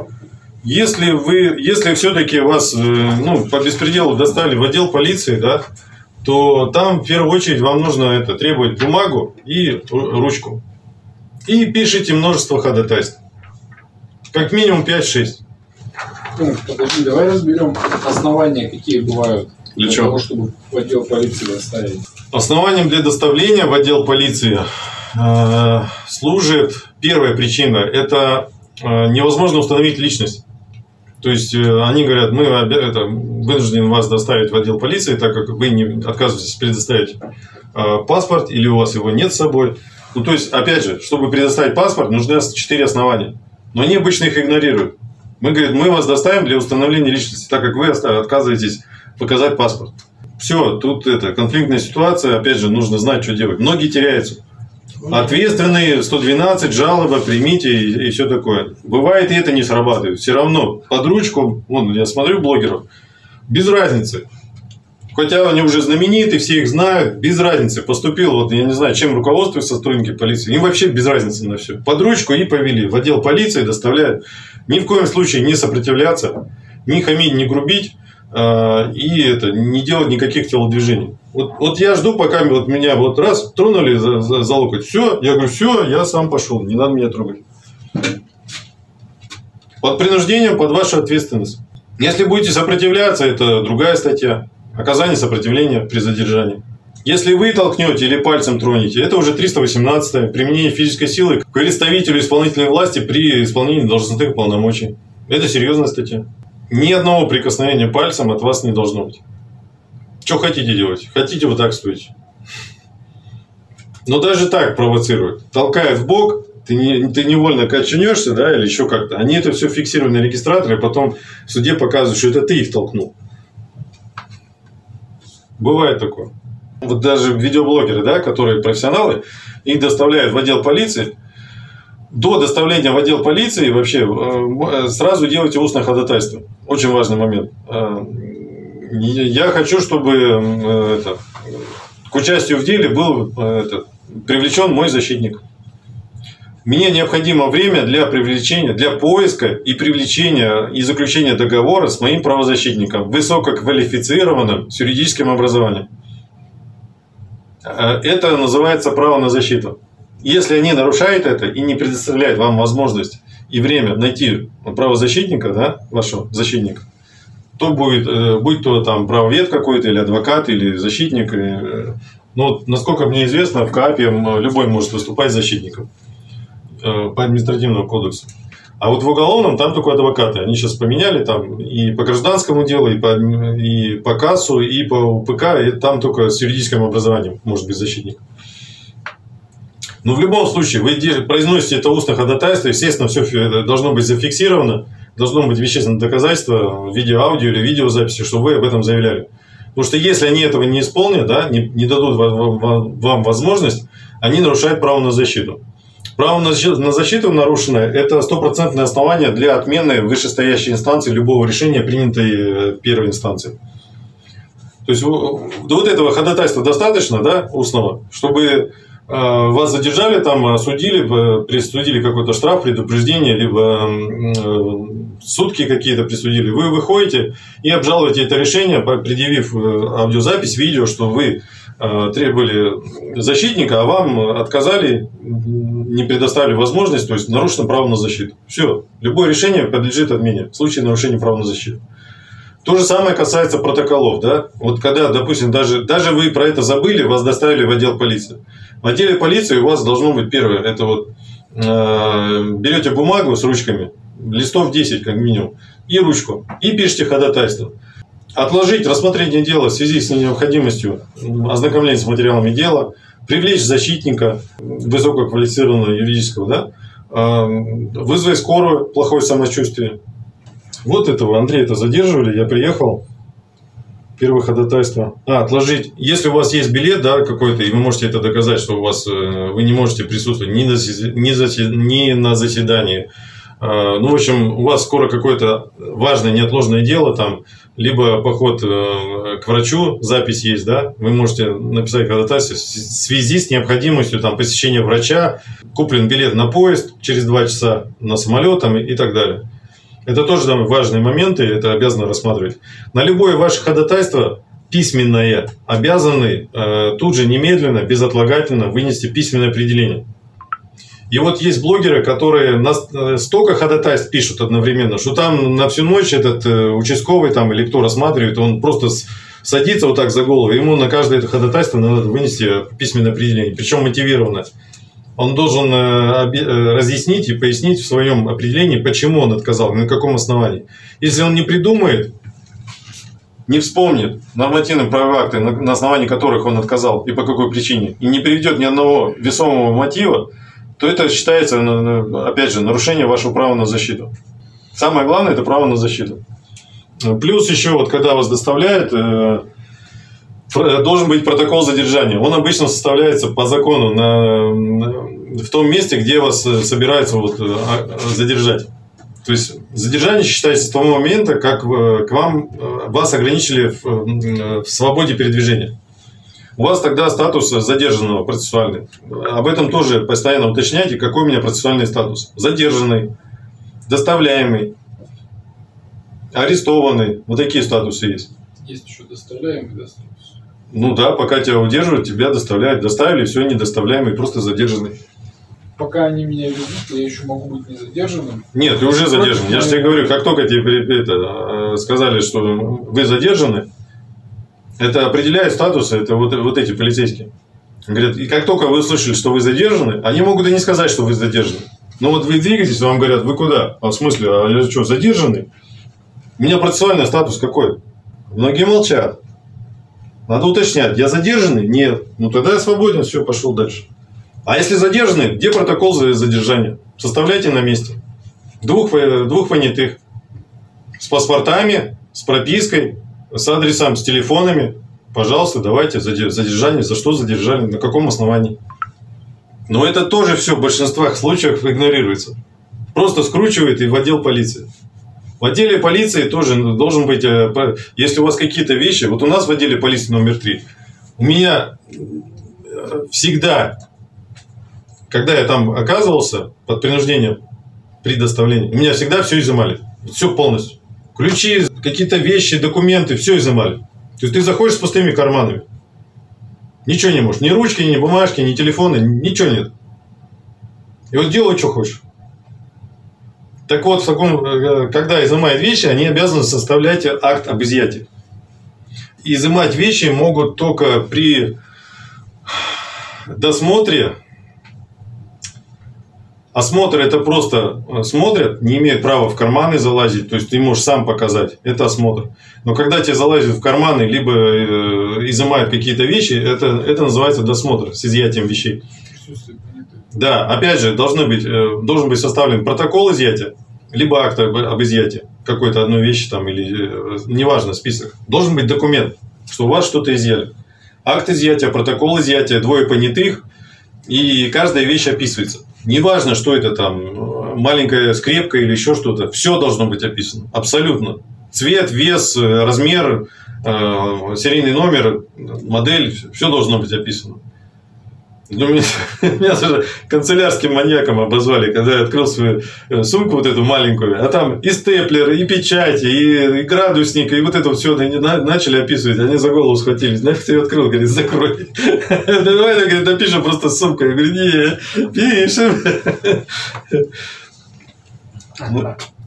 Если все-таки вас по беспределу достали в отдел полиции, да, то там в первую очередь вам нужно требовать бумагу и ручку. И пишите множество ходатайств. Как минимум 5-6. Подожди, давай разберем основания, какие бывают. Для того, чтобы в отдел полиции доставить. Основанием для доставления в отдел полиции служит первая причина. Это невозможно установить личность. То есть они говорят, мы вынуждены вас доставить в отдел полиции, так как вы не отказываетесь предоставить паспорт или у вас его нет с собой. Ну, то есть, опять же, чтобы предоставить паспорт, нужны 4 основания. Но они обычно их игнорируют. Мы говорим, мы вас доставим для установления личности, так как вы отказываетесь показать паспорт. Все, тут конфликтная ситуация, опять же, нужно знать, что делать. Многие теряются. Ответственные, 112, жалоба, примите и все такое. Бывает, и это не срабатывает. Все равно под ручку, я смотрю блогеров, без разницы. Хотя они уже знамениты, все их знают, без разницы. Поступил, я не знаю, чем руководствуются сотрудники полиции. Им вообще без разницы на все. Под ручку и повели. В отдел полиции доставляют. Ни в коем случае не сопротивляться, не хамить, не грубить. И не делать никаких телодвижений. Вот я жду, пока меня раз тронули за локоть. Все, я говорю, все, я сам пошел, не надо меня трогать. Под принуждением, под вашу ответственность. Если будете сопротивляться, это другая статья. Оказание сопротивления при задержании. Если вы толкнете или пальцем тронете, это уже 318-е. Применение физической силы к представителю исполнительной власти при исполнении должностных полномочий. Это серьезная статья. Ни одного прикосновения пальцем от вас не должно быть. Что хотите делать? Хотите, вот так стойте. Но даже так провоцируют. Толкают в бок, ты невольно качнешься, да, или еще как-то. Они это все фиксируют на регистраторе, а потом в суде показывают, что это ты их толкнул. Бывает такое. Вот даже видеоблогеры, да, которые профессионалы, их доставляют в отдел полиции. До доставления в отдел полиции вообще сразу делайте устное ходатайство. Очень важный момент. Я хочу, чтобы к участию в деле был привлечен мой защитник. Мне необходимо время для поиска и привлечения и заключения договора с моим правозащитником, высококвалифицированным, с юридическим образованием. Это называется право на защиту. Если они нарушают это и не предоставляют вам возможность и время найти правозащитника, да, вашего защитника, то будь то там правовед какой-то, или адвокат, или защитник. Насколько мне известно, в КАПе любой может выступать защитником по административному кодексу. А вот в уголовном там только адвокаты. Они сейчас поменяли там и по гражданскому делу, и по КАСу, и по УПК. И там только с юридическим образованием может быть защитник. Но в любом случае, вы произносите это устное ходатайство, естественно, все должно быть зафиксировано, должно быть вещественное доказательство в виде аудио или видеозаписи, что вы об этом заявляли. Потому что если они этого не исполнят, да, не дадут вам возможность, они нарушают право на защиту. Право на защиту нарушенное – это стопроцентное основание для отмены вышестоящей инстанции любого решения, принятого первой инстанцией. То есть вот этого ходатайства достаточно, да, устного, чтобы вас задержали, там осудили, присудили какой-то штраф, предупреждение, либо сутки какие-то присудили. Вы выходите и обжалуете это решение, предъявив аудиозапись, видео, что вы требовали защитника, а вам отказали, не предоставили возможность, то есть нарушено право на защиту. Все, любое решение подлежит отмене в случае нарушения права на защиту. То же самое касается протоколов, да? Вот когда, допустим, даже вы про это забыли, вас доставили в отдел полиции. В отделе полиции у вас должно быть первое, это вот берете бумагу с ручками, листов 10 как минимум, и ручку, и пишите ходатайство. Отложить рассмотрение дела в связи с необходимостью ознакомления с материалами дела, привлечь защитника высококвалифицированного юридического, да? Вызвать скорую, плохое самочувствие. Вот этого Андрея-то задерживали, я приехал, первое ходатайство. Отложить, если у вас есть билет, да, какой-то, и вы можете это доказать, что у вас, вы не можете присутствовать ни на заседании, ну, в общем, у вас скоро какое-то важное, неотложное дело, там, либо поход к врачу, запись есть, да, вы можете написать ходатайство в связи с необходимостью там, посещения врача, куплен билет на поезд, через 2 часа на самолет там, и так далее. Это тоже там, важные моменты, это обязано рассматривать. На любое ваше ходатайство письменное обязаны тут же немедленно, безотлагательно вынести письменное определение. И вот есть блогеры, которые столько ходатайств пишут одновременно, что там на всю ночь этот участковый там, или кто рассматривает, он просто садится вот так за голову, ему на каждое это ходатайство надо вынести письменное определение, причем мотивированное. Он должен разъяснить и пояснить в своем определении, почему он отказал, на каком основании. Если он не придумает, не вспомнит нормативные правовые акты, на основании которых он отказал и по какой причине, и не приведет ни одного весомого мотива, то это считается, опять же, нарушение вашего права на защиту. Самое главное – это право на защиту. Плюс еще, вот, когда вас доставляют, должен быть протокол задержания. Он обычно составляется по закону в том месте, где вас собираются вот, задержать. То есть задержание считается с того момента, как вас ограничили в свободе передвижения. У вас тогда статус задержанного процессуальный. Об этом тоже постоянно уточняйте, какой у меня процессуальный статус. Задержанный, доставляемый, арестованный. Вот такие статусы есть. Есть еще доставляемый статус. Ну да, пока тебя удерживают, тебя доставляют. Доставили, все, недоставляемый, просто задержанный. Пока они меня ведут, я еще могу быть не задержанным. Нет, ты уже задержан. Я же тебе говорю, как только тебе сказали, что вы задержаны, это определяет статус, это вот эти полицейские. Говорят, и как только вы услышали, что вы задержаны, они могут и не сказать, что вы задержаны. Но вот вы двигаетесь, вам говорят, вы куда? А в смысле, а я что, задержанный? У меня процессуальный статус какой? Многие молчат. Надо уточнять, я задержанный? Нет. Ну тогда я свободен, все, пошел дальше. А если задержанный, где протокол за задержание? Составляйте на месте. Двух понятых. С паспортами, с пропиской, с адресом, с телефонами. Пожалуйста, давайте задержание. За что задержали? На каком основании? Но это тоже все в большинстве случаев игнорируется. Просто скручивает и в отдел полиции. В отделе полиции тоже должен быть... Если у вас какие-то вещи... Вот у нас в отделе полиции номер 3. У меня всегда, когда я там оказывался под принуждением при доставлении, у меня всегда все изымали. Все полностью. Ключи, какие-то вещи, документы, все изымали. То есть ты заходишь с пустыми карманами. Ничего не можешь. Ни ручки, ни бумажки, ни телефона, ничего нет. И вот делай, что хочешь. Так вот, когда изымают вещи, они обязаны составлять акт об изъятии. Изымать вещи могут только при досмотре. Осмотр – это просто смотрят, не имеют права в карманы залазить, то есть ты можешь сам показать, это осмотр. Но когда тебе залазят в карманы, либо изымают какие-то вещи, это называется досмотр с изъятием вещей. Да, опять же, должен быть составлен протокол изъятия, либо акт об изъятии какой-то одной вещи, там, или неважно, список. Должен быть документ, что у вас что-то изъяли. Акт изъятия, протокол изъятия, двое понятых, и каждая вещь описывается. Неважно, что это там, маленькая скрепка или еще что-то, все должно быть описано, абсолютно. Цвет, вес, размер, серийный номер, модель, все должно быть описано. Меня же канцелярским маньяком обозвали, когда я открыл свою сумку вот эту маленькую, а там и степлер, и печати, и градусник, и вот это все начали описывать, они за голову схватились. Нафиг ты ее открыл, говорит, закрой. Давай, говорит, напишем просто сумкой. Я говорю, не, пишем.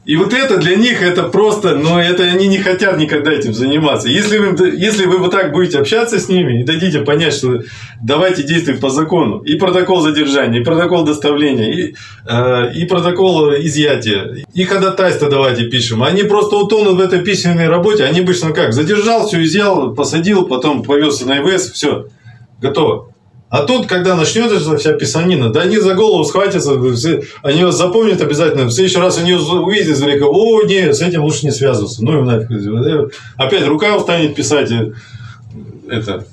И вот это для них, это просто, но это они не хотят никогда этим заниматься. Если вы вот так будете общаться с ними и дадите понять, что давайте действовать по закону, и протокол задержания, и протокол доставления, и протокол изъятия, и ходатайство давайте пишем. Они просто утонут в этой письменной работе, они обычно как, задержал, все изъял, посадил, потом повез на ИВС, все, готово. А тут, когда начнется вся писанина, да они за голову схватятся, они вас запомнят обязательно, в следующий раз они увидят, говорят, о, нет, с этим лучше не связываться, ну и нафиг. Опять рука устанет писать это.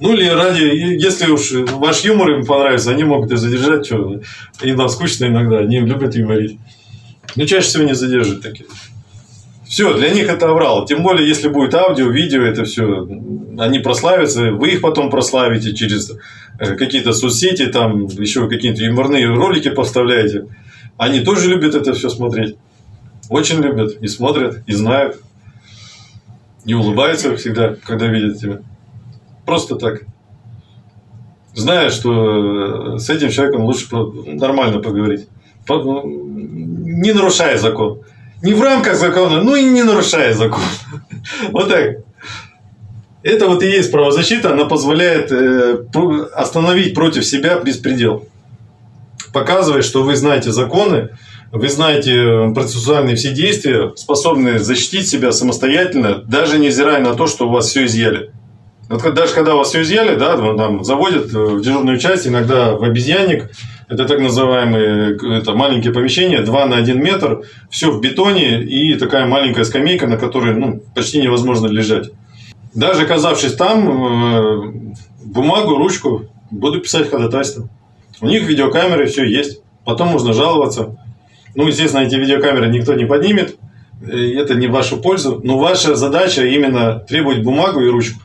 Ну или ради, если уж ваш юмор им понравится, они могут и задержать, что им там скучно иногда, они любят юморить. Но чаще всего не задерживают такие. Все, для них это аврал. Тем более, если будет аудио, видео, это все, они прославятся, вы их потом прославите через какие-то соцсети, там еще какие-то юморные ролики поставляете. Они тоже любят это все смотреть. Очень любят, и смотрят, и знают. И улыбаются всегда, когда видят тебя. Просто так. Зная, что с этим человеком лучше нормально поговорить. Не нарушая закон. Не в рамках закона, ну и не нарушая закон. Вот так. Это вот и есть правозащита, она позволяет остановить против себя беспредел. Показывая, что вы знаете законы, вы знаете процессуальные все действия, способны защитить себя самостоятельно, даже невзирая на то, что у вас все изъяли. Вот даже когда у вас все изъяли, да, там заводят в дежурную часть, иногда в обезьянник, это так называемые маленькие помещения, 2 на 1 метр, все в бетоне и такая маленькая скамейка, на которой ну, почти невозможно лежать. Даже оказавшись там, бумагу, ручку, буду писать ходатайство. У них видеокамеры, все есть, потом можно жаловаться. Ну, естественно, эти видеокамеры никто не поднимет, это не в вашу пользу, но ваша задача именно требовать бумагу и ручку.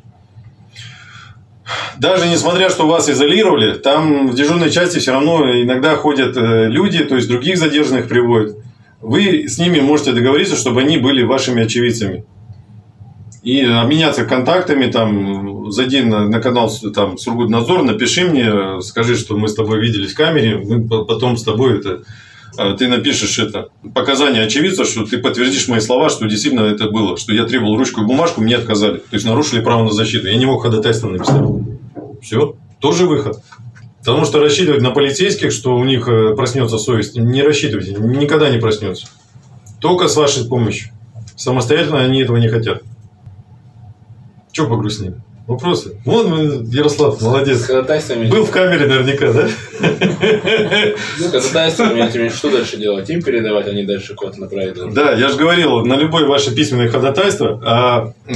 Даже несмотря, что вас изолировали, там в дежурной части все равно иногда ходят люди, то есть других задержанных приводят. Вы с ними можете договориться, чтобы они были вашими очевидцами. И обменяться контактами, там, зайди на канал «СургутНадзор», напиши мне, скажи, что мы с тобой виделись в камере, мы потом с тобой ты напишешь это показания очевидца, что ты подтвердишь мои слова, что действительно это было, что я требовал ручку и бумажку, мне отказали. То есть нарушили право на защиту. Я не мог ходатайство написать. Все, тоже выход. Потому что рассчитывать на полицейских, что у них проснется совесть, не рассчитывайте, никогда не проснется. Только с вашей помощью. Самостоятельно они этого не хотят. Че погрустнее? Вопросы? Вон, Ярослав, молодец. Был в камере наверняка, да? С ходатайствами этими что дальше делать? Им передавать, они дальше куда-то направят? Да, я же говорил, на любое ваше письменное ходатайство,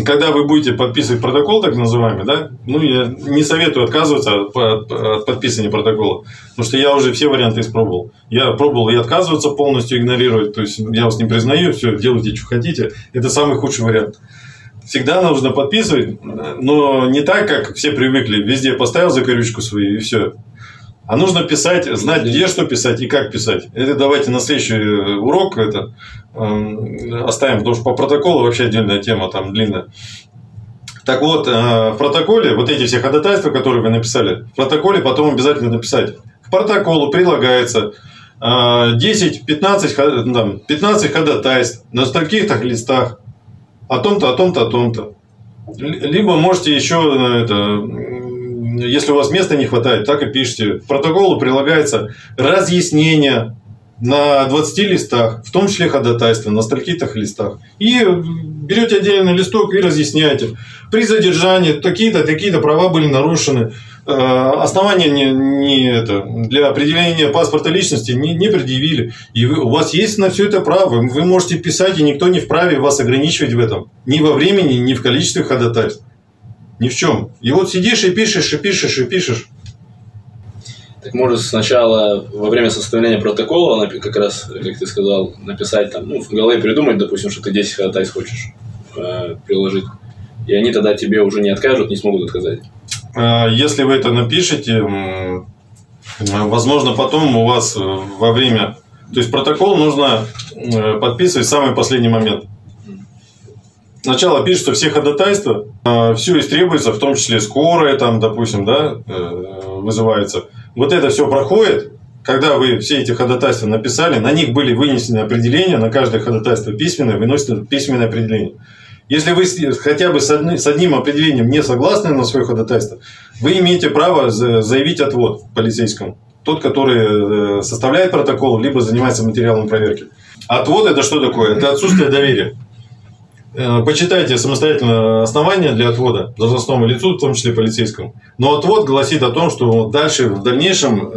когда вы будете подписывать протокол, так называемый, да? Ну, я не советую отказываться от подписания протокола, потому что я уже все варианты испробовал. Я пробовал и отказываться полностью игнорировать, то есть я вас не признаю, все, делайте, что хотите. Это самый худший вариант. Всегда нужно подписывать, но не так, как все привыкли. Везде поставил закорючку свою и все. А нужно писать, знать, где что писать и как писать. Это давайте на следующий урок это оставим, потому что по протоколу вообще отдельная тема, там длинная. Так вот, в протоколе, вот эти все ходатайства, которые вы написали, в протоколе потом обязательно написать. К протоколу прилагается 10-15 ходатайств на таких-то листах. О том-то, о том-то, о том-то. Либо можете еще, если у вас места не хватает, так и пишите. К протоколу прилагается разъяснение на 20 листах, в том числе ходатайство на стольких-то листах. И берете отдельный листок и разъясняете. При задержании такие-то, такие-то права были нарушены. Основания для определения паспорта личности не предъявили. И у вас есть на все это право. Вы можете писать, и никто не вправе вас ограничивать в этом. Ни во времени, ни в количестве ходатайств. Ни в чем. И вот сидишь и пишешь, и пишешь, и пишешь. Так может сначала во время составления протокола, как раз, как ты сказал, написать, там, ну, в голове придумать, допустим, что ты 10 ходатайств хочешь приложить. И они тогда тебе уже не откажут, не смогут отказать. Если вы это напишете, возможно, потом у вас во время... То есть протокол нужно подписывать в самый последний момент. Сначала пишется все ходатайства, все истребуется, в том числе скорая, там, допустим, да, вызывается. Вот это все проходит, когда вы все эти ходатайства написали, на них были вынесены определения, на каждое ходатайство письменное выносится письменное определение. Если вы хотя бы с одним определением не согласны на свое ходатайство, вы имеете право заявить отвод полицейскому. Тот, который составляет протокол, либо занимается материалом проверки. Отвод – это что такое? Это отсутствие доверия. Почитайте самостоятельно основания для отвода должностному лицу, в том числе полицейскому. Но отвод гласит о том, что дальше, в дальнейшем,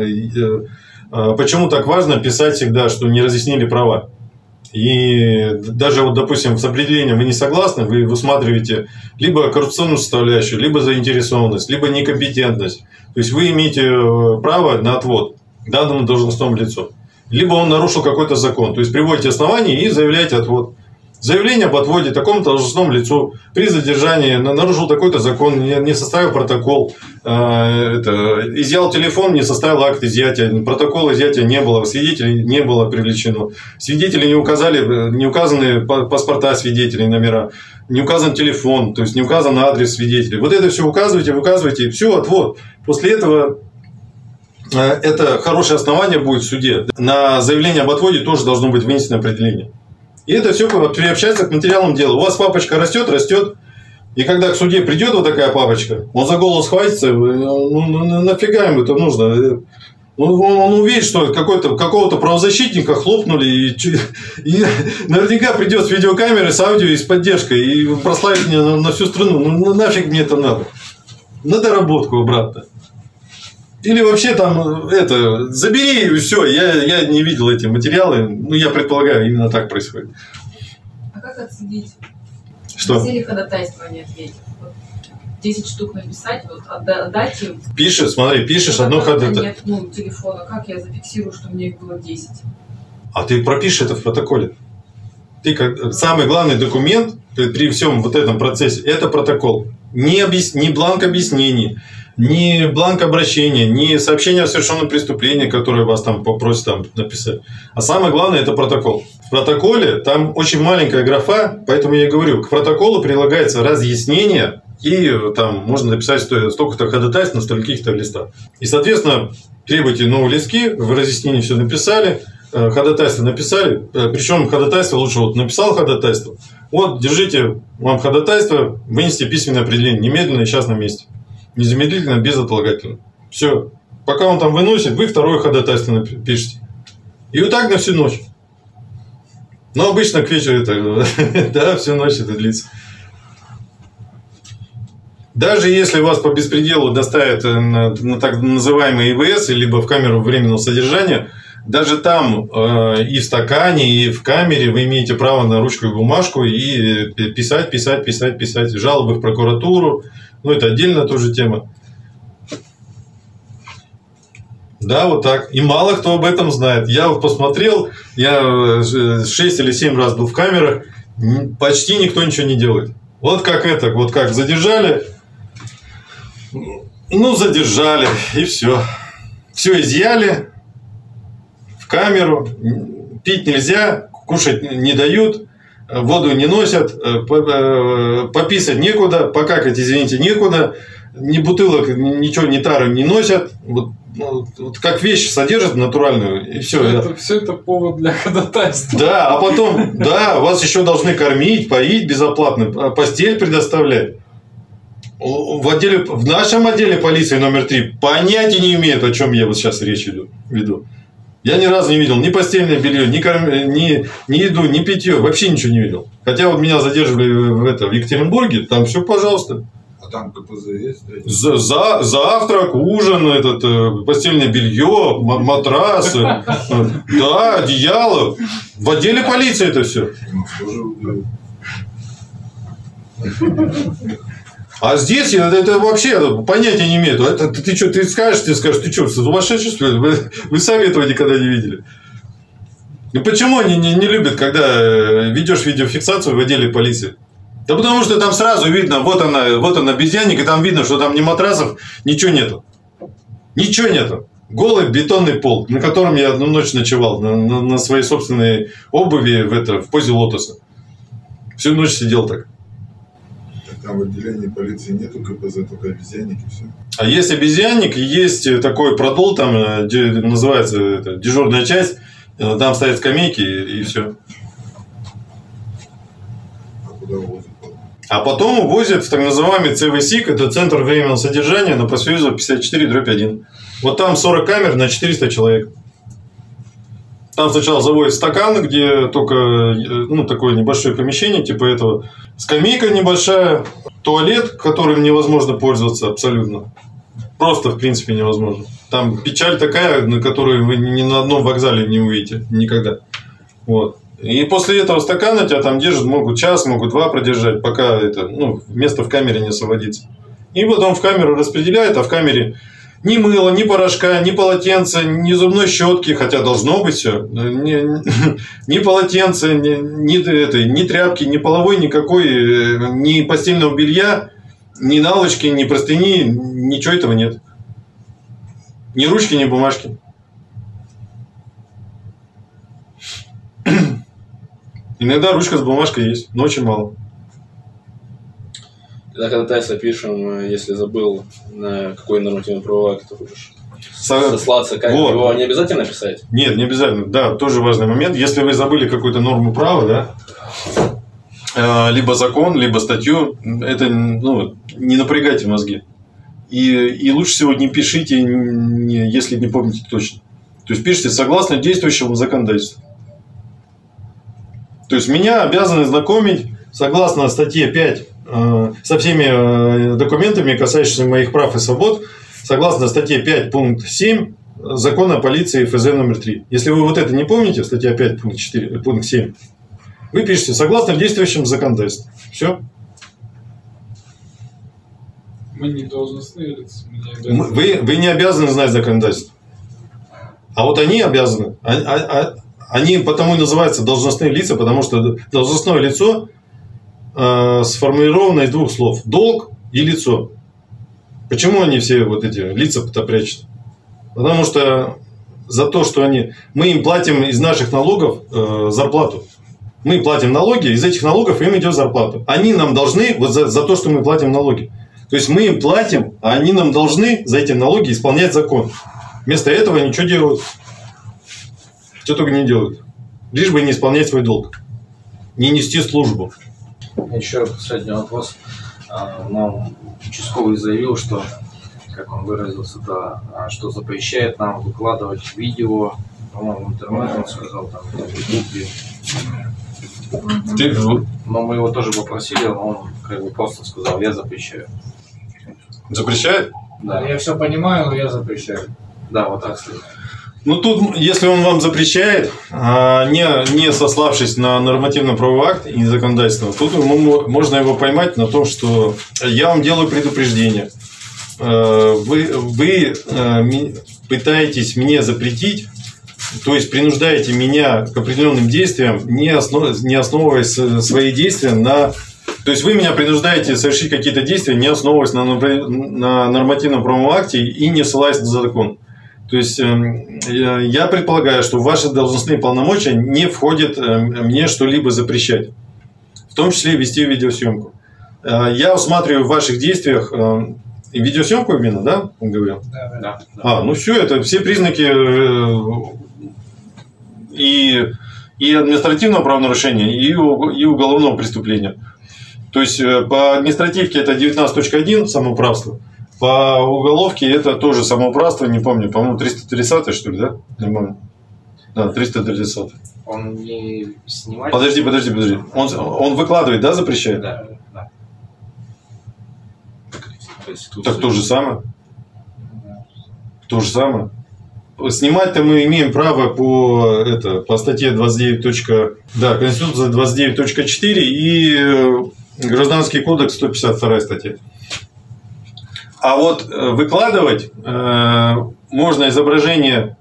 почему так важно писать всегда, что не разъяснили права. И даже, вот, допустим, с определением вы не согласны, вы усматриваете либо коррупционную составляющую, либо заинтересованность, либо некомпетентность. То есть вы имеете право на отвод данному должностному лицу. Либо он нарушил какой-то закон. То есть приводите основания и заявляете отвод. Заявление об отводе такому должностному лицу при задержании нарушил такой-то закон, не составил протокол, изъял телефон, не составил акт изъятия, протокола изъятия не было, свидетелей не было привлечено, свидетели не указали, не указаны паспорта свидетелей, номера, не указан телефон, то есть не указан адрес свидетелей. Вот это все указывайте, все, отвод. После этого это хорошее основание будет в суде. На заявление об отводе тоже должно быть вынесено определение. И это все приобщается к материалам дела. У вас папочка растет. И когда к суде придет вот такая папочка, он за голову схватится, ну, нафига им это нужно? Он увидит, что какого-то правозащитника хлопнули, и наверняка придет с видеокамерой, с аудио и с поддержкой, и прославит меня на всю страну. Ну, нафиг мне это надо? На доработку обратно. Или вообще там это, забери, и все, я не видел эти материалы, ну, я предполагаю, именно так происходит. А как отследить? Что? Все ходатайства не ответят. 10 штук написать, вот, отдать им. Пишешь, смотри, пишешь одно ходатайство. Нет, ну, телефона, как я зафиксирую, что у меня их было 10? А ты пропишешь это в протоколе. Ты как самый главный документ при всем вот этом процессе, это протокол. Не бланк объяснений. Ни бланк обращения, ни сообщение о совершенном преступлении, которое вас там попросят там написать. А самое главное – это протокол. В протоколе там очень маленькая графа, поэтому я говорю, к протоколу прилагается разъяснение, и там можно написать столько-то ходатайств на стольких-то листах. И, соответственно, требуйте новые листки, в разъяснении все написали, ходатайство написали, причем ходатайство лучше вот написал ходатайство. Вот, держите вам ходатайство, вынести письменное определение немедленно и сейчас на месте. Незамедлительно, безотлагательно. Все. Пока он там выносит, вы второе ходатайство пишете. И вот так на всю ночь. Но обычно к вечеру это, да, всю ночь это длится. Даже если вас по беспределу доставят на так называемый ИВС, либо в камеру временного содержания, даже там и в стакане, и в камере вы имеете право на ручку и бумажку и писать. Жалобы в прокуратуру. Ну, это отдельная тоже тема. Да, вот так. И мало кто об этом знает. Я вот посмотрел, я 6 или 7 раз был в камерах, почти никто ничего не делает. Вот как это, вот как задержали, ну, задержали, и все. Все изъяли, в камеру, пить нельзя, кушать не дают. Воду не носят, пописать некуда, покакать, извините, некуда, ни бутылок, ничего, ни тары не носят. Вот как вещь содержат натуральную, и все. Все это повод для ходатайства. Да, а потом, да, вас еще должны кормить, поить безоплатно, постель предоставлять. В нашем отделе полиции №3 понятия не имеют, о чем я вот сейчас речь веду. Я ни разу не видел ни постельное белье, ни еду, ни питье, вообще ничего не видел. Хотя вот меня задерживали в Екатеринбурге, там все, пожалуйста. А там КПЗ есть? Да? Завтрак, ужин, постельное белье, матрасы, да, одеяло. В отделе полиции это все. А здесь это вообще понятия не имею. Ты что, ты скажешь, ты что, сумасшедший, что ли? Вы сами этого никогда не видели. И почему они не любят, когда ведешь видеофиксацию в отделе полиции? Да потому что там сразу видно, вот она обезьянник, и там видно, что там ни матрасов, ничего нету. Ничего нету. Голый бетонный пол, на котором я одну ночь ночевал, на своей собственной обуви в позе лотоса. Всю ночь сидел так. Там в отделении полиции нету КПЗ, только обезьянник и все. А есть обезьянник, есть такой продол, там называется это, дежурная часть, там стоят скамейки и все. А куда увозят? А потом увозят в так называемый ЦВСИК, это Центр временного содержания на профсоюза 54/1. Вот там 40 камер на 400 человек. Там сначала заводят стакан, где только ну, такое небольшое помещение, типа этого. Скамейка небольшая, туалет, которым невозможно пользоваться абсолютно. Просто, в принципе, невозможно. Там печаль такая, на которую вы ни на одном вокзале не увидите никогда. Вот. И после этого стакана тебя там держат, могут час, могут два продержать, пока это, ну, место в камере не освободится. И потом в камеру распределяют, а в камере... Ни мыла, ни порошка, ни полотенца, ни зубной щетки, хотя должно быть все. Ни полотенца, ни тряпки, ни половой никакой, ни постельного белья, ни наволочки, ни простыни, ничего этого нет. Ни ручки, ни бумажки. Иногда ручка с бумажкой есть, но очень мало. Когда контакты пишем, если забыл, на какой нормативно-правовой акт ты хочешь сослаться, как вот. Его не обязательно писать? Нет, не обязательно. Да, тоже важный момент. Если вы забыли какую-то норму права, да, либо закон, либо статью, это ну, не напрягайте мозги. И лучше всего не пишите, если не помните точно. То есть пишите согласно действующему законодательству. То есть меня обязаны знакомить согласно статье 5. Со всеми документами, касающимися моих прав и свобод, согласно статье 5, пункт 7 закона о полиции ФЗ номер 3. Если вы вот это не помните, статья 5, пункт 4, пункт 7, вы пишете согласно действующему законодательству. Все. Мы не должностные лица. Вы не обязаны знать законодательство. А вот они обязаны. Они потому и называются должностные лица, потому что должностное лицо сформулировано из двух слов: долг и лицо. Почему они все вот эти лица-то прячут? Потому что за то, что они... Мы им платим из наших налогов зарплату. Мы платим налоги, из этих налогов им идет зарплата. Они нам должны вот за то, что мы платим налоги. То есть мы им платим, а они нам должны за эти налоги исполнять закон. Вместо этого ничего делают. Что только не делают. Лишь бы не исполнять свой долг. Не нести службу. Еще последний вопрос. Нам участковый заявил, что, как он выразился, да, что запрещает нам выкладывать видео, по-моему, в интернет, он сказал, там, в Ютубе. Но мы его тоже попросили, но он как бы просто сказал: я запрещаю. Запрещает? Да. Я все понимаю, но я запрещаю. Да, вот так сказать. Ну тут, если он вам запрещает, не сославшись на нормативно-правовой акт и законодательство, тут можно его поймать на том, что я вам делаю предупреждение. Вы пытаетесь мне запретить, то есть принуждаете меня к определенным действиям, не основываясь свои действия на... То есть вы меня принуждаете совершить какие-то действия, не основываясь на нормативно-правовом акте и не ссылаясь на закон. То есть я предполагаю, что в ваши должностные полномочия не входит мне что-либо запрещать, в том числе вести видеосъемку. Я усматриваю в ваших действиях видеосъемку именно, да, он говорил? Да, да. Ну все, это все признаки и административного правонарушения, и уголовного преступления. То есть по административке это 19.1 самоуправство. По уголовке это тоже самоуправство, не помню, по-моему, 330 что ли, да? Не помню. Да, 330. Он не снимает? Подожди. Он выкладывает, да, запрещает? Да. Так то же самое. То же самое. Снимать-то мы имеем право по статье 29. Да, Конституция 29.4 и Гражданский кодекс 152 статья. А вот выкладывать можно изображение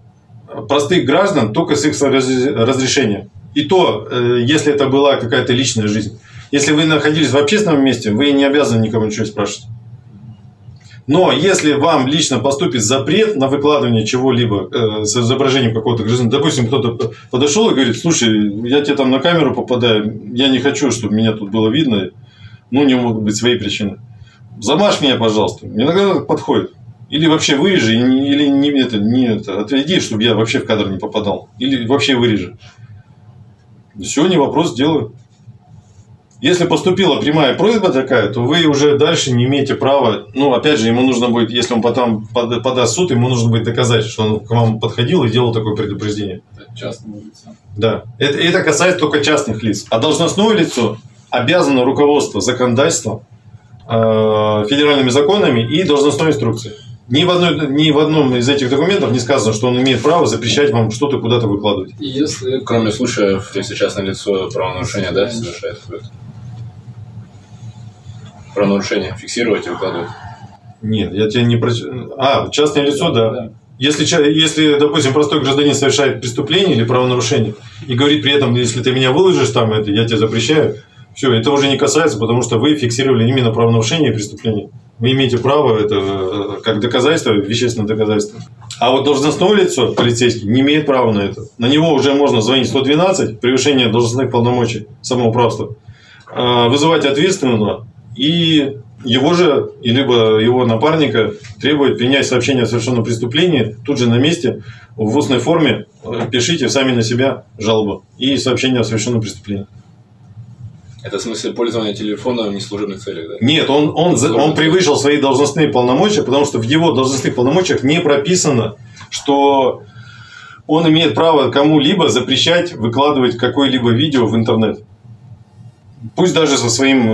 простых граждан только с их разрешения. И то, если это была какая-то личная жизнь. Если вы находились в общественном месте, вы не обязаны никому ничего спрашивать. Но если вам лично поступит запрет на выкладывание чего-либо с изображением какого-то гражданина, допустим, кто-то подошел и говорит: слушай, я тебе там на камеру попадаю, я не хочу, чтобы меня тут было видно, ну, у него могут быть свои причины. Замажь меня, пожалуйста. Иногда подходит. Или вообще вырежи, или отведи, чтобы я вообще в кадр не попадал. Или вообще вырежи. Сегодня вопрос делаю. Если поступила прямая просьба такая, то вы уже дальше не имеете права. Ну, опять же, ему нужно будет, если он потом подаст в суд, ему нужно будет доказать, что он к вам подходил и делал такое предупреждение. Это частное лицо. Да. Это касается только частных лиц. А должностное лицо обязано руководство законодательством, федеральными законами и должностной инструкцией. Ни в одном из этих документов не сказано, что он имеет право запрещать вам что-то куда-то выкладывать. Если, кроме случаев, если частное лицо правонарушение, да, совершает какое-то правонарушение, фиксировать и выкладывать? Нет, я тебе не прочитаю. А, частное лицо, да. Да. Если, допустим, простой гражданин совершает преступление или правонарушение и говорит при этом: если ты меня выложишь там, это я тебе запрещаю, все, это уже не касается, потому что вы фиксировали именно правонарушение и преступление. Вы имеете право это как доказательство, вещественное доказательство. А вот должностное лицо, полицейский, не имеет права на это. На него уже можно звонить 112, превышение должностных полномочий, самоуправства, вызывать ответственного и его же, либо его напарника требует принять сообщение о совершенном преступлении тут же на месте, в устной форме, пишите сами на себя жалобу и сообщение о совершенном преступлении. Это в смысле пользования телефоном в неслужебных целях, да? Нет, он превышил свои должностные полномочия, потому что в его должностных полномочиях не прописано, что он имеет право кому-либо запрещать выкладывать какое-либо видео в интернет. Пусть даже со своим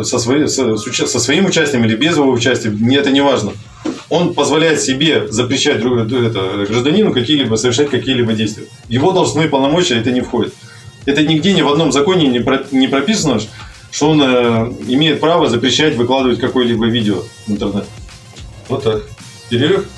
участием или без его участия, мне это не важно. Он позволяет себе запрещать гражданину совершать какие-либо действия. Его должностные полномочия это не входит. Это нигде, ни в одном законе не прописано, что он имеет право запрещать выкладывать какое-либо видео в интернет. Вот так. Перерыв?